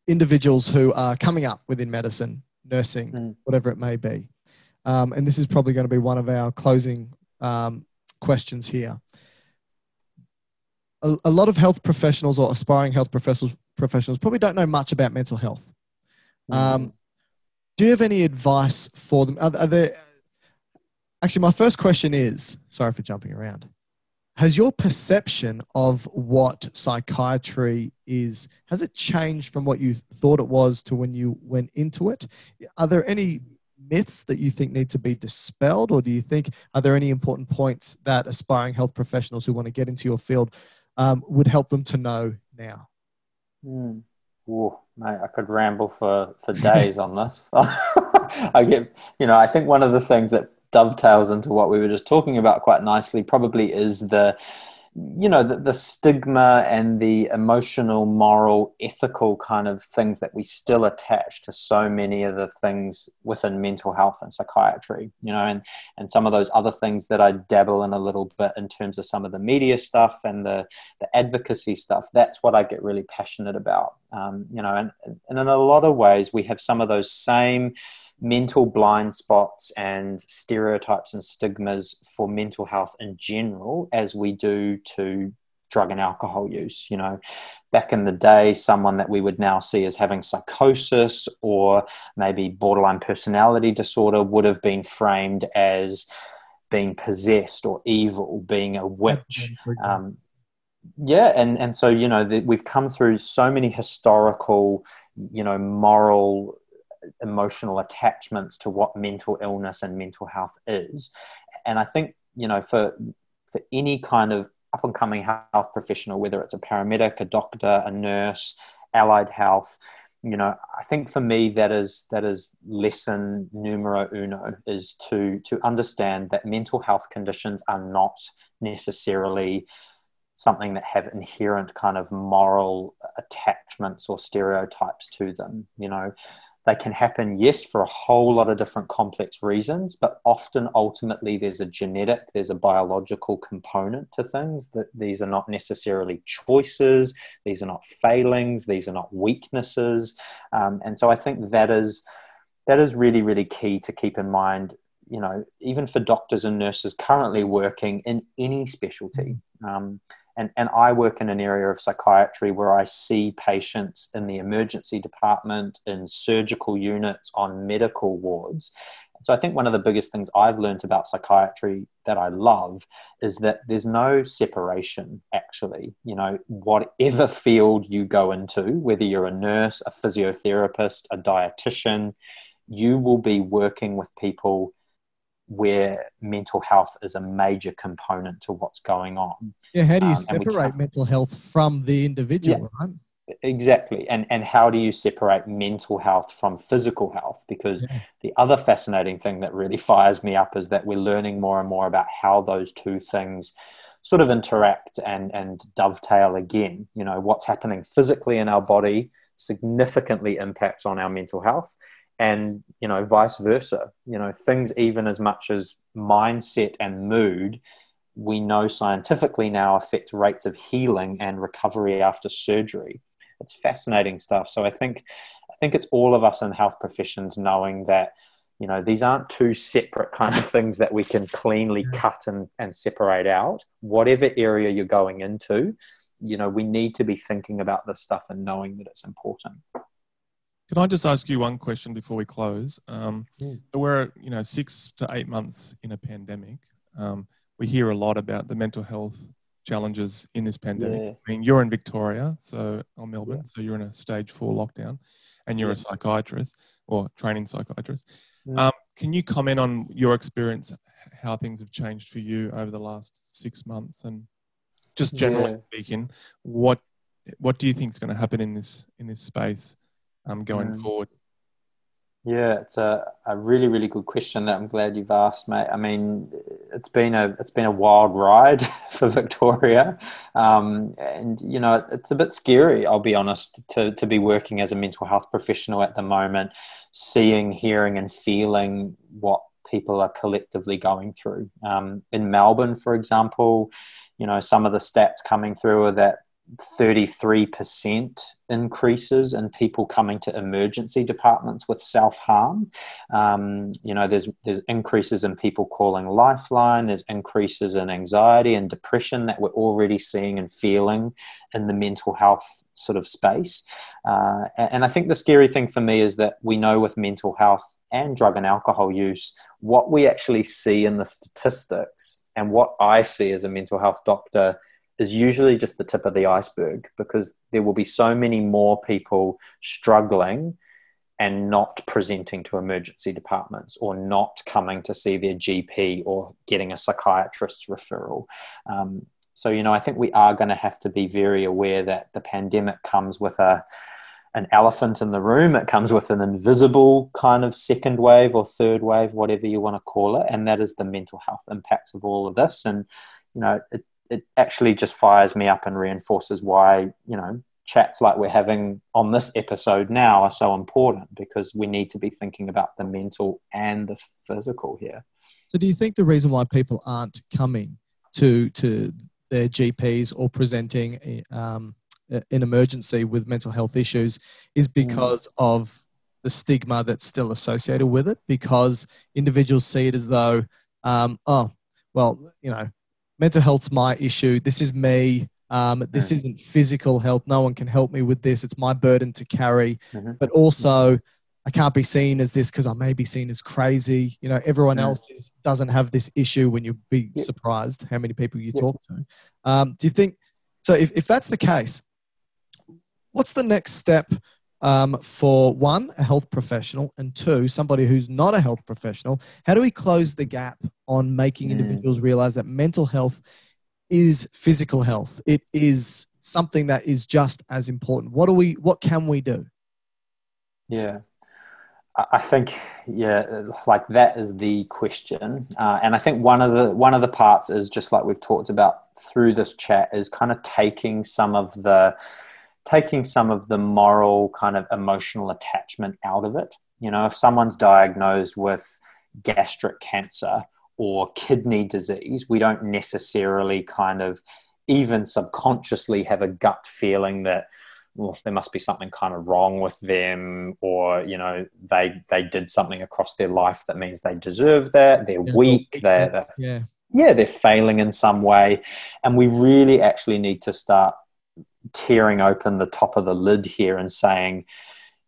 individuals who are coming up within medicine, nursing, mm. whatever it may be, um, and this is probably going to be one of our closing um, questions here. A, a lot of health professionals or aspiring health professionals professionals probably don't know much about mental health. Um, do you have any advice for them? Are, are there, actually, my first question is, sorry for jumping around. Has your perception of what psychiatry is, has it changed from what you thought it was to when you went into it? Are there any myths that you think need to be dispelled, or do you think, are there any important points that aspiring health professionals who want to get into your field um, would help them to know now? Mm. Ooh, mate, I could ramble for, for days on this. I get, you know, I think one of the things that dovetails into what we were just talking about quite nicely probably is the, you know, the, the stigma and the emotional, moral, ethical kind of things that we still attach to so many of the things within mental health and psychiatry, you know, and, and some of those other things that I dabble in a little bit in terms of some of the media stuff and the, the advocacy stuff. That's what I get really passionate about, um, you know, and, and in a lot of ways we have some of those same mental blind spots and stereotypes and stigmas for mental health in general as we do to drug and alcohol use. You know, back in the day, someone that we would now see as having psychosis or maybe borderline personality disorder would have been framed as being possessed or evil, being a witch. Um, yeah, and, and so, you know, the, we've come through so many historical, you know, moral, emotional attachments to what mental illness and mental health is. And I think, you know, for for any kind of up-and-coming health professional, whether it's a paramedic, a doctor, a nurse, allied health, you know, I think for me that is that is lesson numero uno, is to to understand that mental health conditions are not necessarily something that have inherent kind of moral attachments or stereotypes to them. You know, they can happen, yes, for a whole lot of different complex reasons, but often ultimately there's a genetic, there's a biological component to things, that these are not necessarily choices, these are not failings, these are not weaknesses. Um, and so I think that is, that is really, really key to keep in mind, you know, even for doctors and nurses currently working in any specialty. Um, And, and I work in an area of psychiatry where I see patients in the emergency department, in surgical units, on medical wards. So I think one of the biggest things I've learned about psychiatry that I love is that there's no separation, actually. You know, whatever field you go into, whether you're a nurse, a physiotherapist, a dietitian, you will be working with people where mental health is a major component to what's going on. Yeah, how do you um, separate mental health from the individual, yeah, right? Exactly. And and how do you separate mental health from physical health? Because yeah. the other fascinating thing that really fires me up is that we're learning more and more about how those two things sort of interact and, and dovetail again. You know, what's happening physically in our body significantly impacts on our mental health. And, you know, vice versa, you know, things even as much as mindset and mood, we know scientifically now affect rates of healing and recovery after surgery. It's fascinating stuff. So I think, I think it's all of us in health professions knowing that, you know, these aren't two separate kind of things that we can cleanly cut and, and separate out. Whatever area you're going into, you know, we need to be thinking about this stuff and knowing that it's important. Can I just ask you one question before we close? Um, yeah. We're, you know, six to eight months in a pandemic. Um, we hear a lot about the mental health challenges in this pandemic. Yeah. I mean, you're in Victoria, so or Melbourne, yeah. so you're in a stage four lockdown, and you're yeah. a psychiatrist or training psychiatrist. Yeah. Um, can you comment on your experience, how things have changed for you over the last six months, and just generally yeah. speaking, what what do you think is going to happen in this in this space? Um, going mm. forward? Yeah, it's a, a really, really good question that I'm glad you've asked, mate. I mean, it's been a it's been a wild ride for Victoria. Um, and, you know, it's a bit scary, I'll be honest, to, to be working as a mental health professional at the moment, seeing, hearing and feeling what people are collectively going through. Um, in Melbourne, for example, you know, some of the stats coming through are that thirty-three percent increases in people coming to emergency departments with self-harm. Um, you know, there's there's increases in people calling Lifeline, there's increases in anxiety and depression that we're already seeing and feeling in the mental health sort of space. Uh, and I think the scary thing for me is that we know with mental health and drug and alcohol use, what we actually see in the statistics and what I see as a mental health doctor is usually just the tip of the iceberg, because there will be so many more people struggling and not presenting to emergency departments or not coming to see their G P or getting a psychiatrist's referral. Um, so, you know, I think we are going to have to be very aware that the pandemic comes with a an elephant in the room. It comes with an invisible kind of second wave or third wave, whatever you want to call it. And that is the mental health impacts of all of this. And, you know, it, it actually just fires me up and reinforces why, you know, chats like we're having on this episode now are so important, because we need to be thinking about the mental and the physical here. So do you think the reason why people aren't coming to to their G Ps or presenting um, an emergency with mental health issues is because mm. of the stigma that's still associated with it? Because individuals see it as though, um, oh, well, you know, mental health's my issue. This is me. Um, mm-hmm. This isn't physical health. No one can help me with this. It's my burden to carry. Mm-hmm. But also, I can't be seen as this because I may be seen as crazy. You know, everyone mm-hmm. else is, doesn't have this issue when you'd be yep. surprised how many people you yep. talk to. Um, do you think, so if, if that's the case, what's the next step um, for one, a health professional, and two, somebody who's not a health professional? How do we close the gap on making mm. individuals realize that mental health is physical health? It is something that is just as important. What do we, what can we do? Yeah, I think, yeah, like that is the question. Uh, and I think one of the, one of the parts is just like we've talked about through this chat is kind of taking some of the, taking some of the moral kind of emotional attachment out of it. You know, if someone's diagnosed with gastric cancer or kidney disease, we don't necessarily kind of even subconsciously have a gut feeling that, well, there must be something kind of wrong with them, or, you know, they they did something across their life that means they deserve that, they're yeah, weak, they're, they're, yeah. yeah, they're failing in some way. And we really actually need to start tearing open the top of the lid here and saying,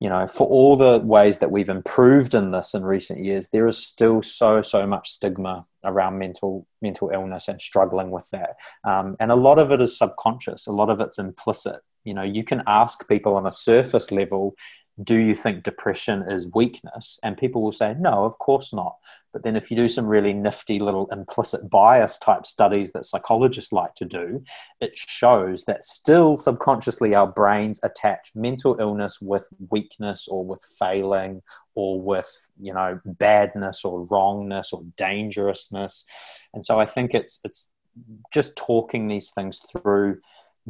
you know, for all the ways that we've improved in this in recent years, there is still so, so much stigma around mental mental illness and struggling with that. Um, and a lot of it is subconscious. A lot of it's implicit. You know, you can ask people on a surface level, do you think depression is weakness? And people will say, no, of course not. But then if you do some really nifty little implicit bias type studies that psychologists like to do, it shows that still subconsciously our brains attach mental illness with weakness or with failing or with, you know, badness or wrongness or dangerousness. And so I think it's it's just talking these things through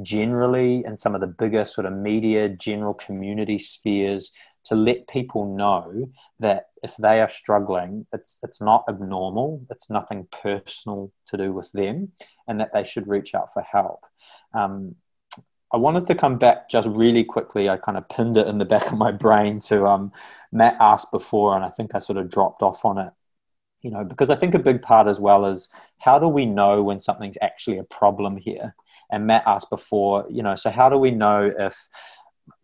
generally in some of the bigger sort of media, general community spheres, to let people know that if they are struggling, it's it's not abnormal, it's nothing personal to do with them, and that they should reach out for help. Um, I wanted to come back just really quickly. I kind of pinned it in the back of my brain to um, Matt asked before, and I think I sort of dropped off on it. You know, because I think a big part as well is how do we know when something's actually a problem here? And Matt asked before, you know, so how do we know if,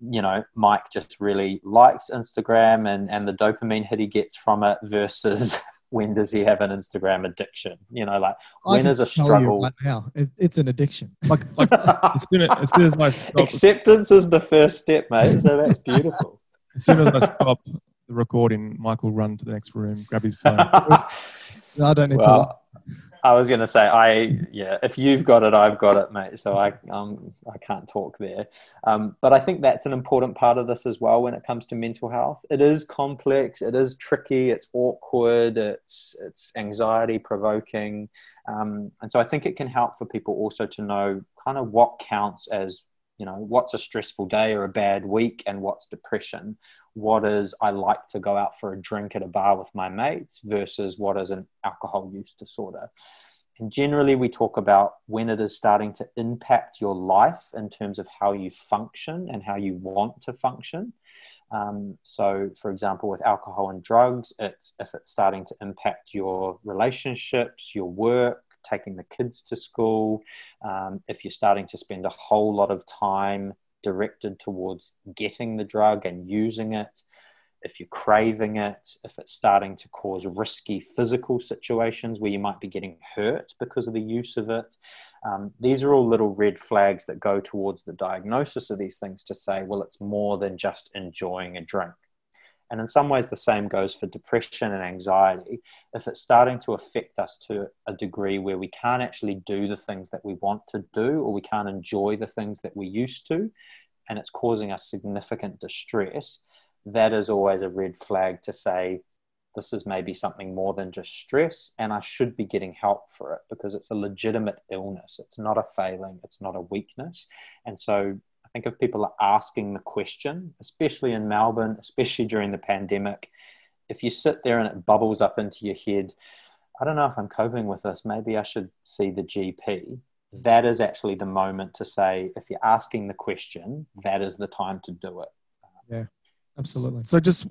you know, Mike just really likes Instagram and, and the dopamine hit he gets from it versus when does he have an Instagram addiction? You know, like when is a struggle? Right now, it, it's an addiction. Like, like as, soon as, as soon as I stop. Acceptance is the first step, mate. So that's beautiful. As soon as I stop the recording, Michael run to the next room, grab his phone. No, I don't need well, to. I was going to say, I yeah, if you've got it, I've got it, mate. So I um I can't talk there. Um, but I think that's an important part of this as well when it comes to mental health. It is complex, it is tricky, it's awkward, it's it's anxiety provoking, um, and so I think it can help for people also to know kind of what counts as, you know, what's a stressful day or a bad week, and what's depression. What is I like to go out for a drink at a bar with my mates versus what is an alcohol use disorder. And generally we talk about when it is starting to impact your life in terms of how you function and how you want to function. Um, so for example, with alcohol and drugs, it's if it's starting to impact your relationships, your work, taking the kids to school, um, if you're starting to spend a whole lot of time directed towards getting the drug and using it, if you're craving it, if it's starting to cause risky physical situations where you might be getting hurt because of the use of it. Um, these are all little red flags that go towards the diagnosis of these things to say, well, it's more than just enjoying a drink. And in some ways, the same goes for depression and anxiety. If it's starting to affect us to a degree where we can't actually do the things that we want to do, or we can't enjoy the things that we used to, and it's causing us significant distress, that is always a red flag to say, this is maybe something more than just stress, and I should be getting help for it because it's a legitimate illness. It's not a failing. It's not a weakness. And so I think if people are asking the question, especially in Melbourne, especially during the pandemic, if you sit there and it bubbles up into your head, I don't know if I'm coping with this, maybe I should see the G P. That is actually the moment to say, if you're asking the question, that is the time to do it. Yeah, absolutely. So just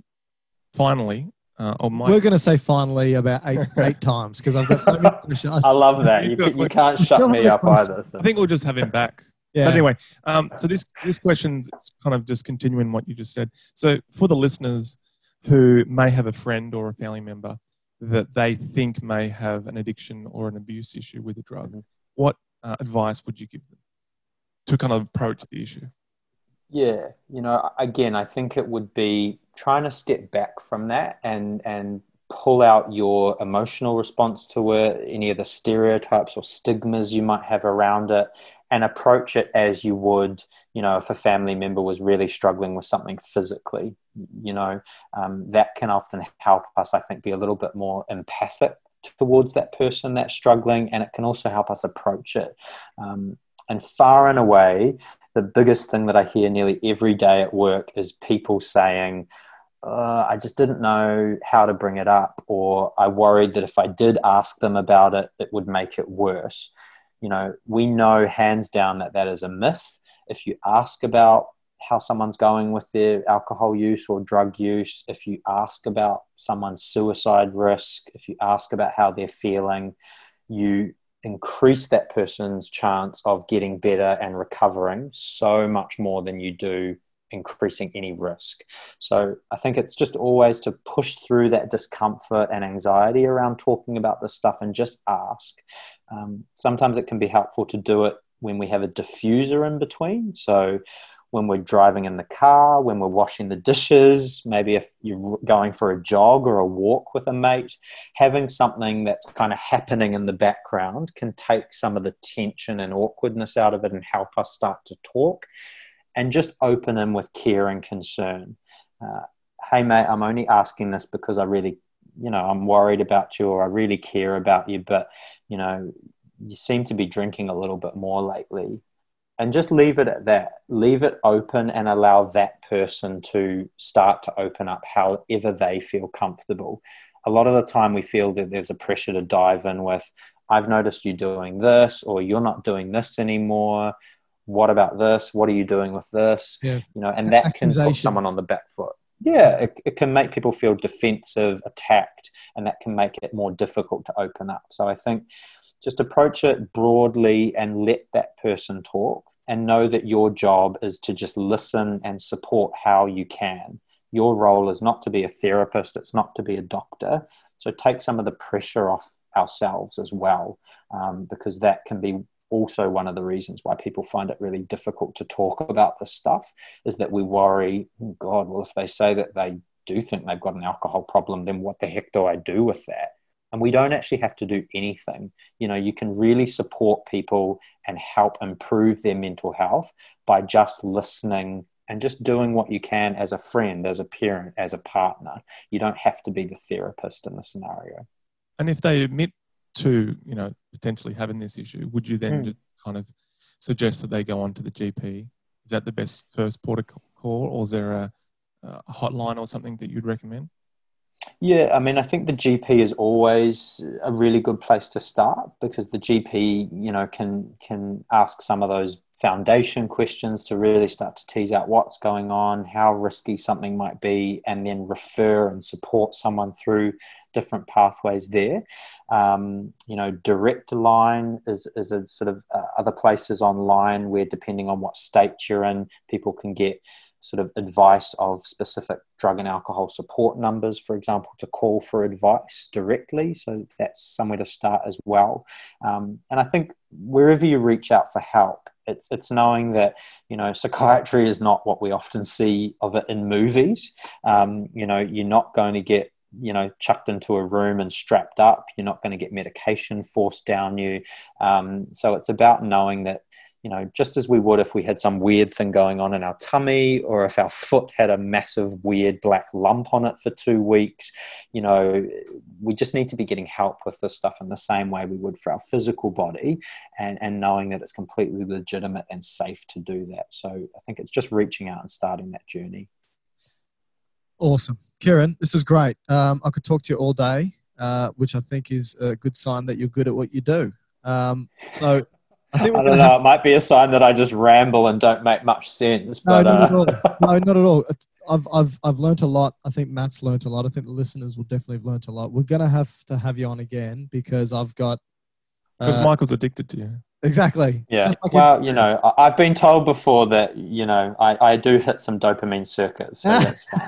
finally, Uh, or Mike. We're going to say finally about eight, eight times because I've got so many questions. I, I love that. You, you can't shut me up either. So. I think we'll just have him back Yeah. But anyway, um, so this, this question is kind of just continuing what you just said. So for the listeners who may have a friend or a family member that they think may have an addiction or an abuse issue with a drug, what uh, advice would you give them to kind of approach the issue? Yeah, you know, again, I think it would be trying to step back from that and and pull out your emotional response to it, any of the stereotypes or stigmas you might have around it, and approach it as you would, you know, if a family member was really struggling with something physically. You know, um, that can often help us, I think, be a little bit more empathic towards that person that's struggling, and it can also help us approach it. Um, and far and away, the biggest thing that I hear nearly every day at work is people saying, uh, I just didn't know how to bring it up, or I worried that if I did ask them about it, it would make it worse. You know, we know hands down that that is a myth. If you ask about how someone's going with their alcohol use or drug use, if you ask about someone's suicide risk, if you ask about how they're feeling, you increase that person's chance of getting better and recovering so much more than you do increasing any risk. So I think it's just always to push through that discomfort and anxiety around talking about this stuff and just ask. Um, sometimes it can be helpful to do it when we have a diffuser in between. So when we're driving in the car, when we're washing the dishes, maybe if you're going for a jog or a walk with a mate, having something that's kind of happening in the background can take some of the tension and awkwardness out of it and help us start to talk and just open them with care and concern. Uh, hey, mate, I'm only asking this because I really, you know, I'm worried about you, or I really care about you, but, you know, you seem to be drinking a little bit more lately. And just leave it at that. Leave it open and allow that person to start to open up however they feel comfortable. A lot of the time we feel that there's a pressure to dive in with, I've noticed you doing this, or you're not doing this anymore. What about this? What are you doing with this? Yeah. You know, and that can put someone on the back foot. Yeah, it, it can make people feel defensive, attacked, and that can make it more difficult to open up. So I think just approach it broadly and let that person talk, and know that your job is to just listen and support how you can. Your role is not to be a therapist. It's not to be a doctor. So take some of the pressure off ourselves as well, um, because that can be also one of the reasons why people find it really difficult to talk about this stuff, is that we worry, oh God, well, if they say that they do think they've got an alcohol problem, then what the heck do I do with that? And we don't actually have to do anything. You know, you can really support people and help improve their mental health by just listening and just doing what you can as a friend, as a parent, as a partner. You don't have to be the therapist in the scenario. And if they admit to, you know, potentially having this issue, would you then mm. just kind of suggest that they go on to the G P? Is that the best first port of call, or is there a, a hotline or something that you'd recommend? Yeah, I mean, I think the G P is always a really good place to start, because the G P, you know, can can ask some of those foundation questions to really start to tease out what's going on, how risky something might be, and then refer and support someone through different pathways there. Um, you know, direct line is, is a sort of uh, other places online where, depending on what state you're in, people can get sort of advice of specific drug and alcohol support numbers, for example, to call for advice directly. So that's somewhere to start as well. Um, and I think wherever you reach out for help, it's it's knowing that, you know, psychiatry is not what we often see of it in movies. Um, you know, you're not going to get, you know, chucked into a room and strapped up. You're not going to get medication forced down you. Um, so it's about knowing that, you know, just as we would if we had some weird thing going on in our tummy, or if our foot had a massive weird black lump on it for two weeks, you know, we just need to be getting help with this stuff in the same way we would for our physical body, and, and knowing that it's completely legitimate and safe to do that. So I think it's just reaching out and starting that journey. Awesome. Kieran, this is great. Um, I could talk to you all day, uh, which I think is a good sign that you're good at what you do. Um, so... I, think I don't know. Have... It might be a sign that I just ramble and don't make much sense. But, no, not uh... at all. No, not at all. I've I've I've learnt a lot. I think Matt's learnt a lot. I think the listeners will definitely have learnt a lot. We're gonna have to have you on again, because I've got because uh, Michael's addicted to you. Exactly. Yeah. Just like well, you know, I've been told before that, you know, I, I do hit some dopamine circuits. So that's fine.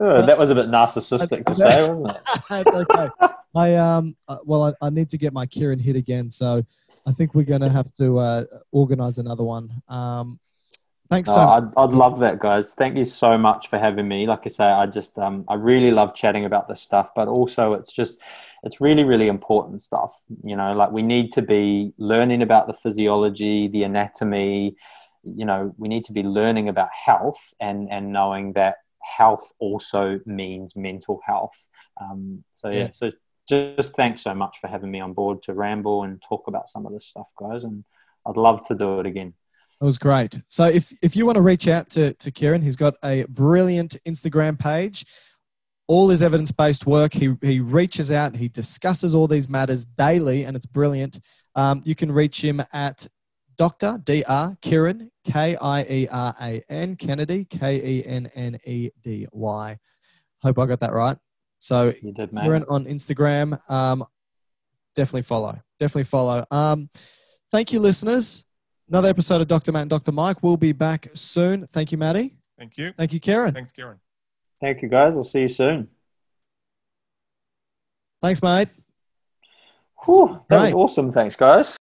That was a bit narcissistic to say, wasn't it? Okay. I, um, well, I, I need to get my Kieran hit again. So I think we're going to have to uh, organize another one. Um, Thanks so much. Oh, I'd, I'd love that, guys. Thank you so much for having me. Like I say, I just, um, I really love chatting about this stuff, but also it's just, it's really, really important stuff. You know, like we need to be learning about the physiology, the anatomy, you know, we need to be learning about health and, and knowing that health also means mental health. Um, so yeah, yeah, so just thanks so much for having me on board to ramble and talk about some of this stuff, guys. And I'd love to do it again. It was great. So if, if you want to reach out to, to Kieran, he's got a brilliant Instagram page. All his evidence-based work, he, he reaches out, he discusses all these matters daily, and it's brilliant. Um, you can reach him at Doctor D R Kieran, K I E R A N, Kennedy, K E N N E D Y. Hope I got that right. So you did, mate. Kieran on Instagram, um, definitely follow. Definitely follow. Um, thank you, listeners. Another episode of Doctor Matt and Doctor Mike. We'll be back soon. Thank you, Maddie. Thank you. Thank you, Kieran. Thanks, Kieran. Thank you, guys. I'll see you soon. Thanks, mate. Whew, that was awesome. Thanks, guys.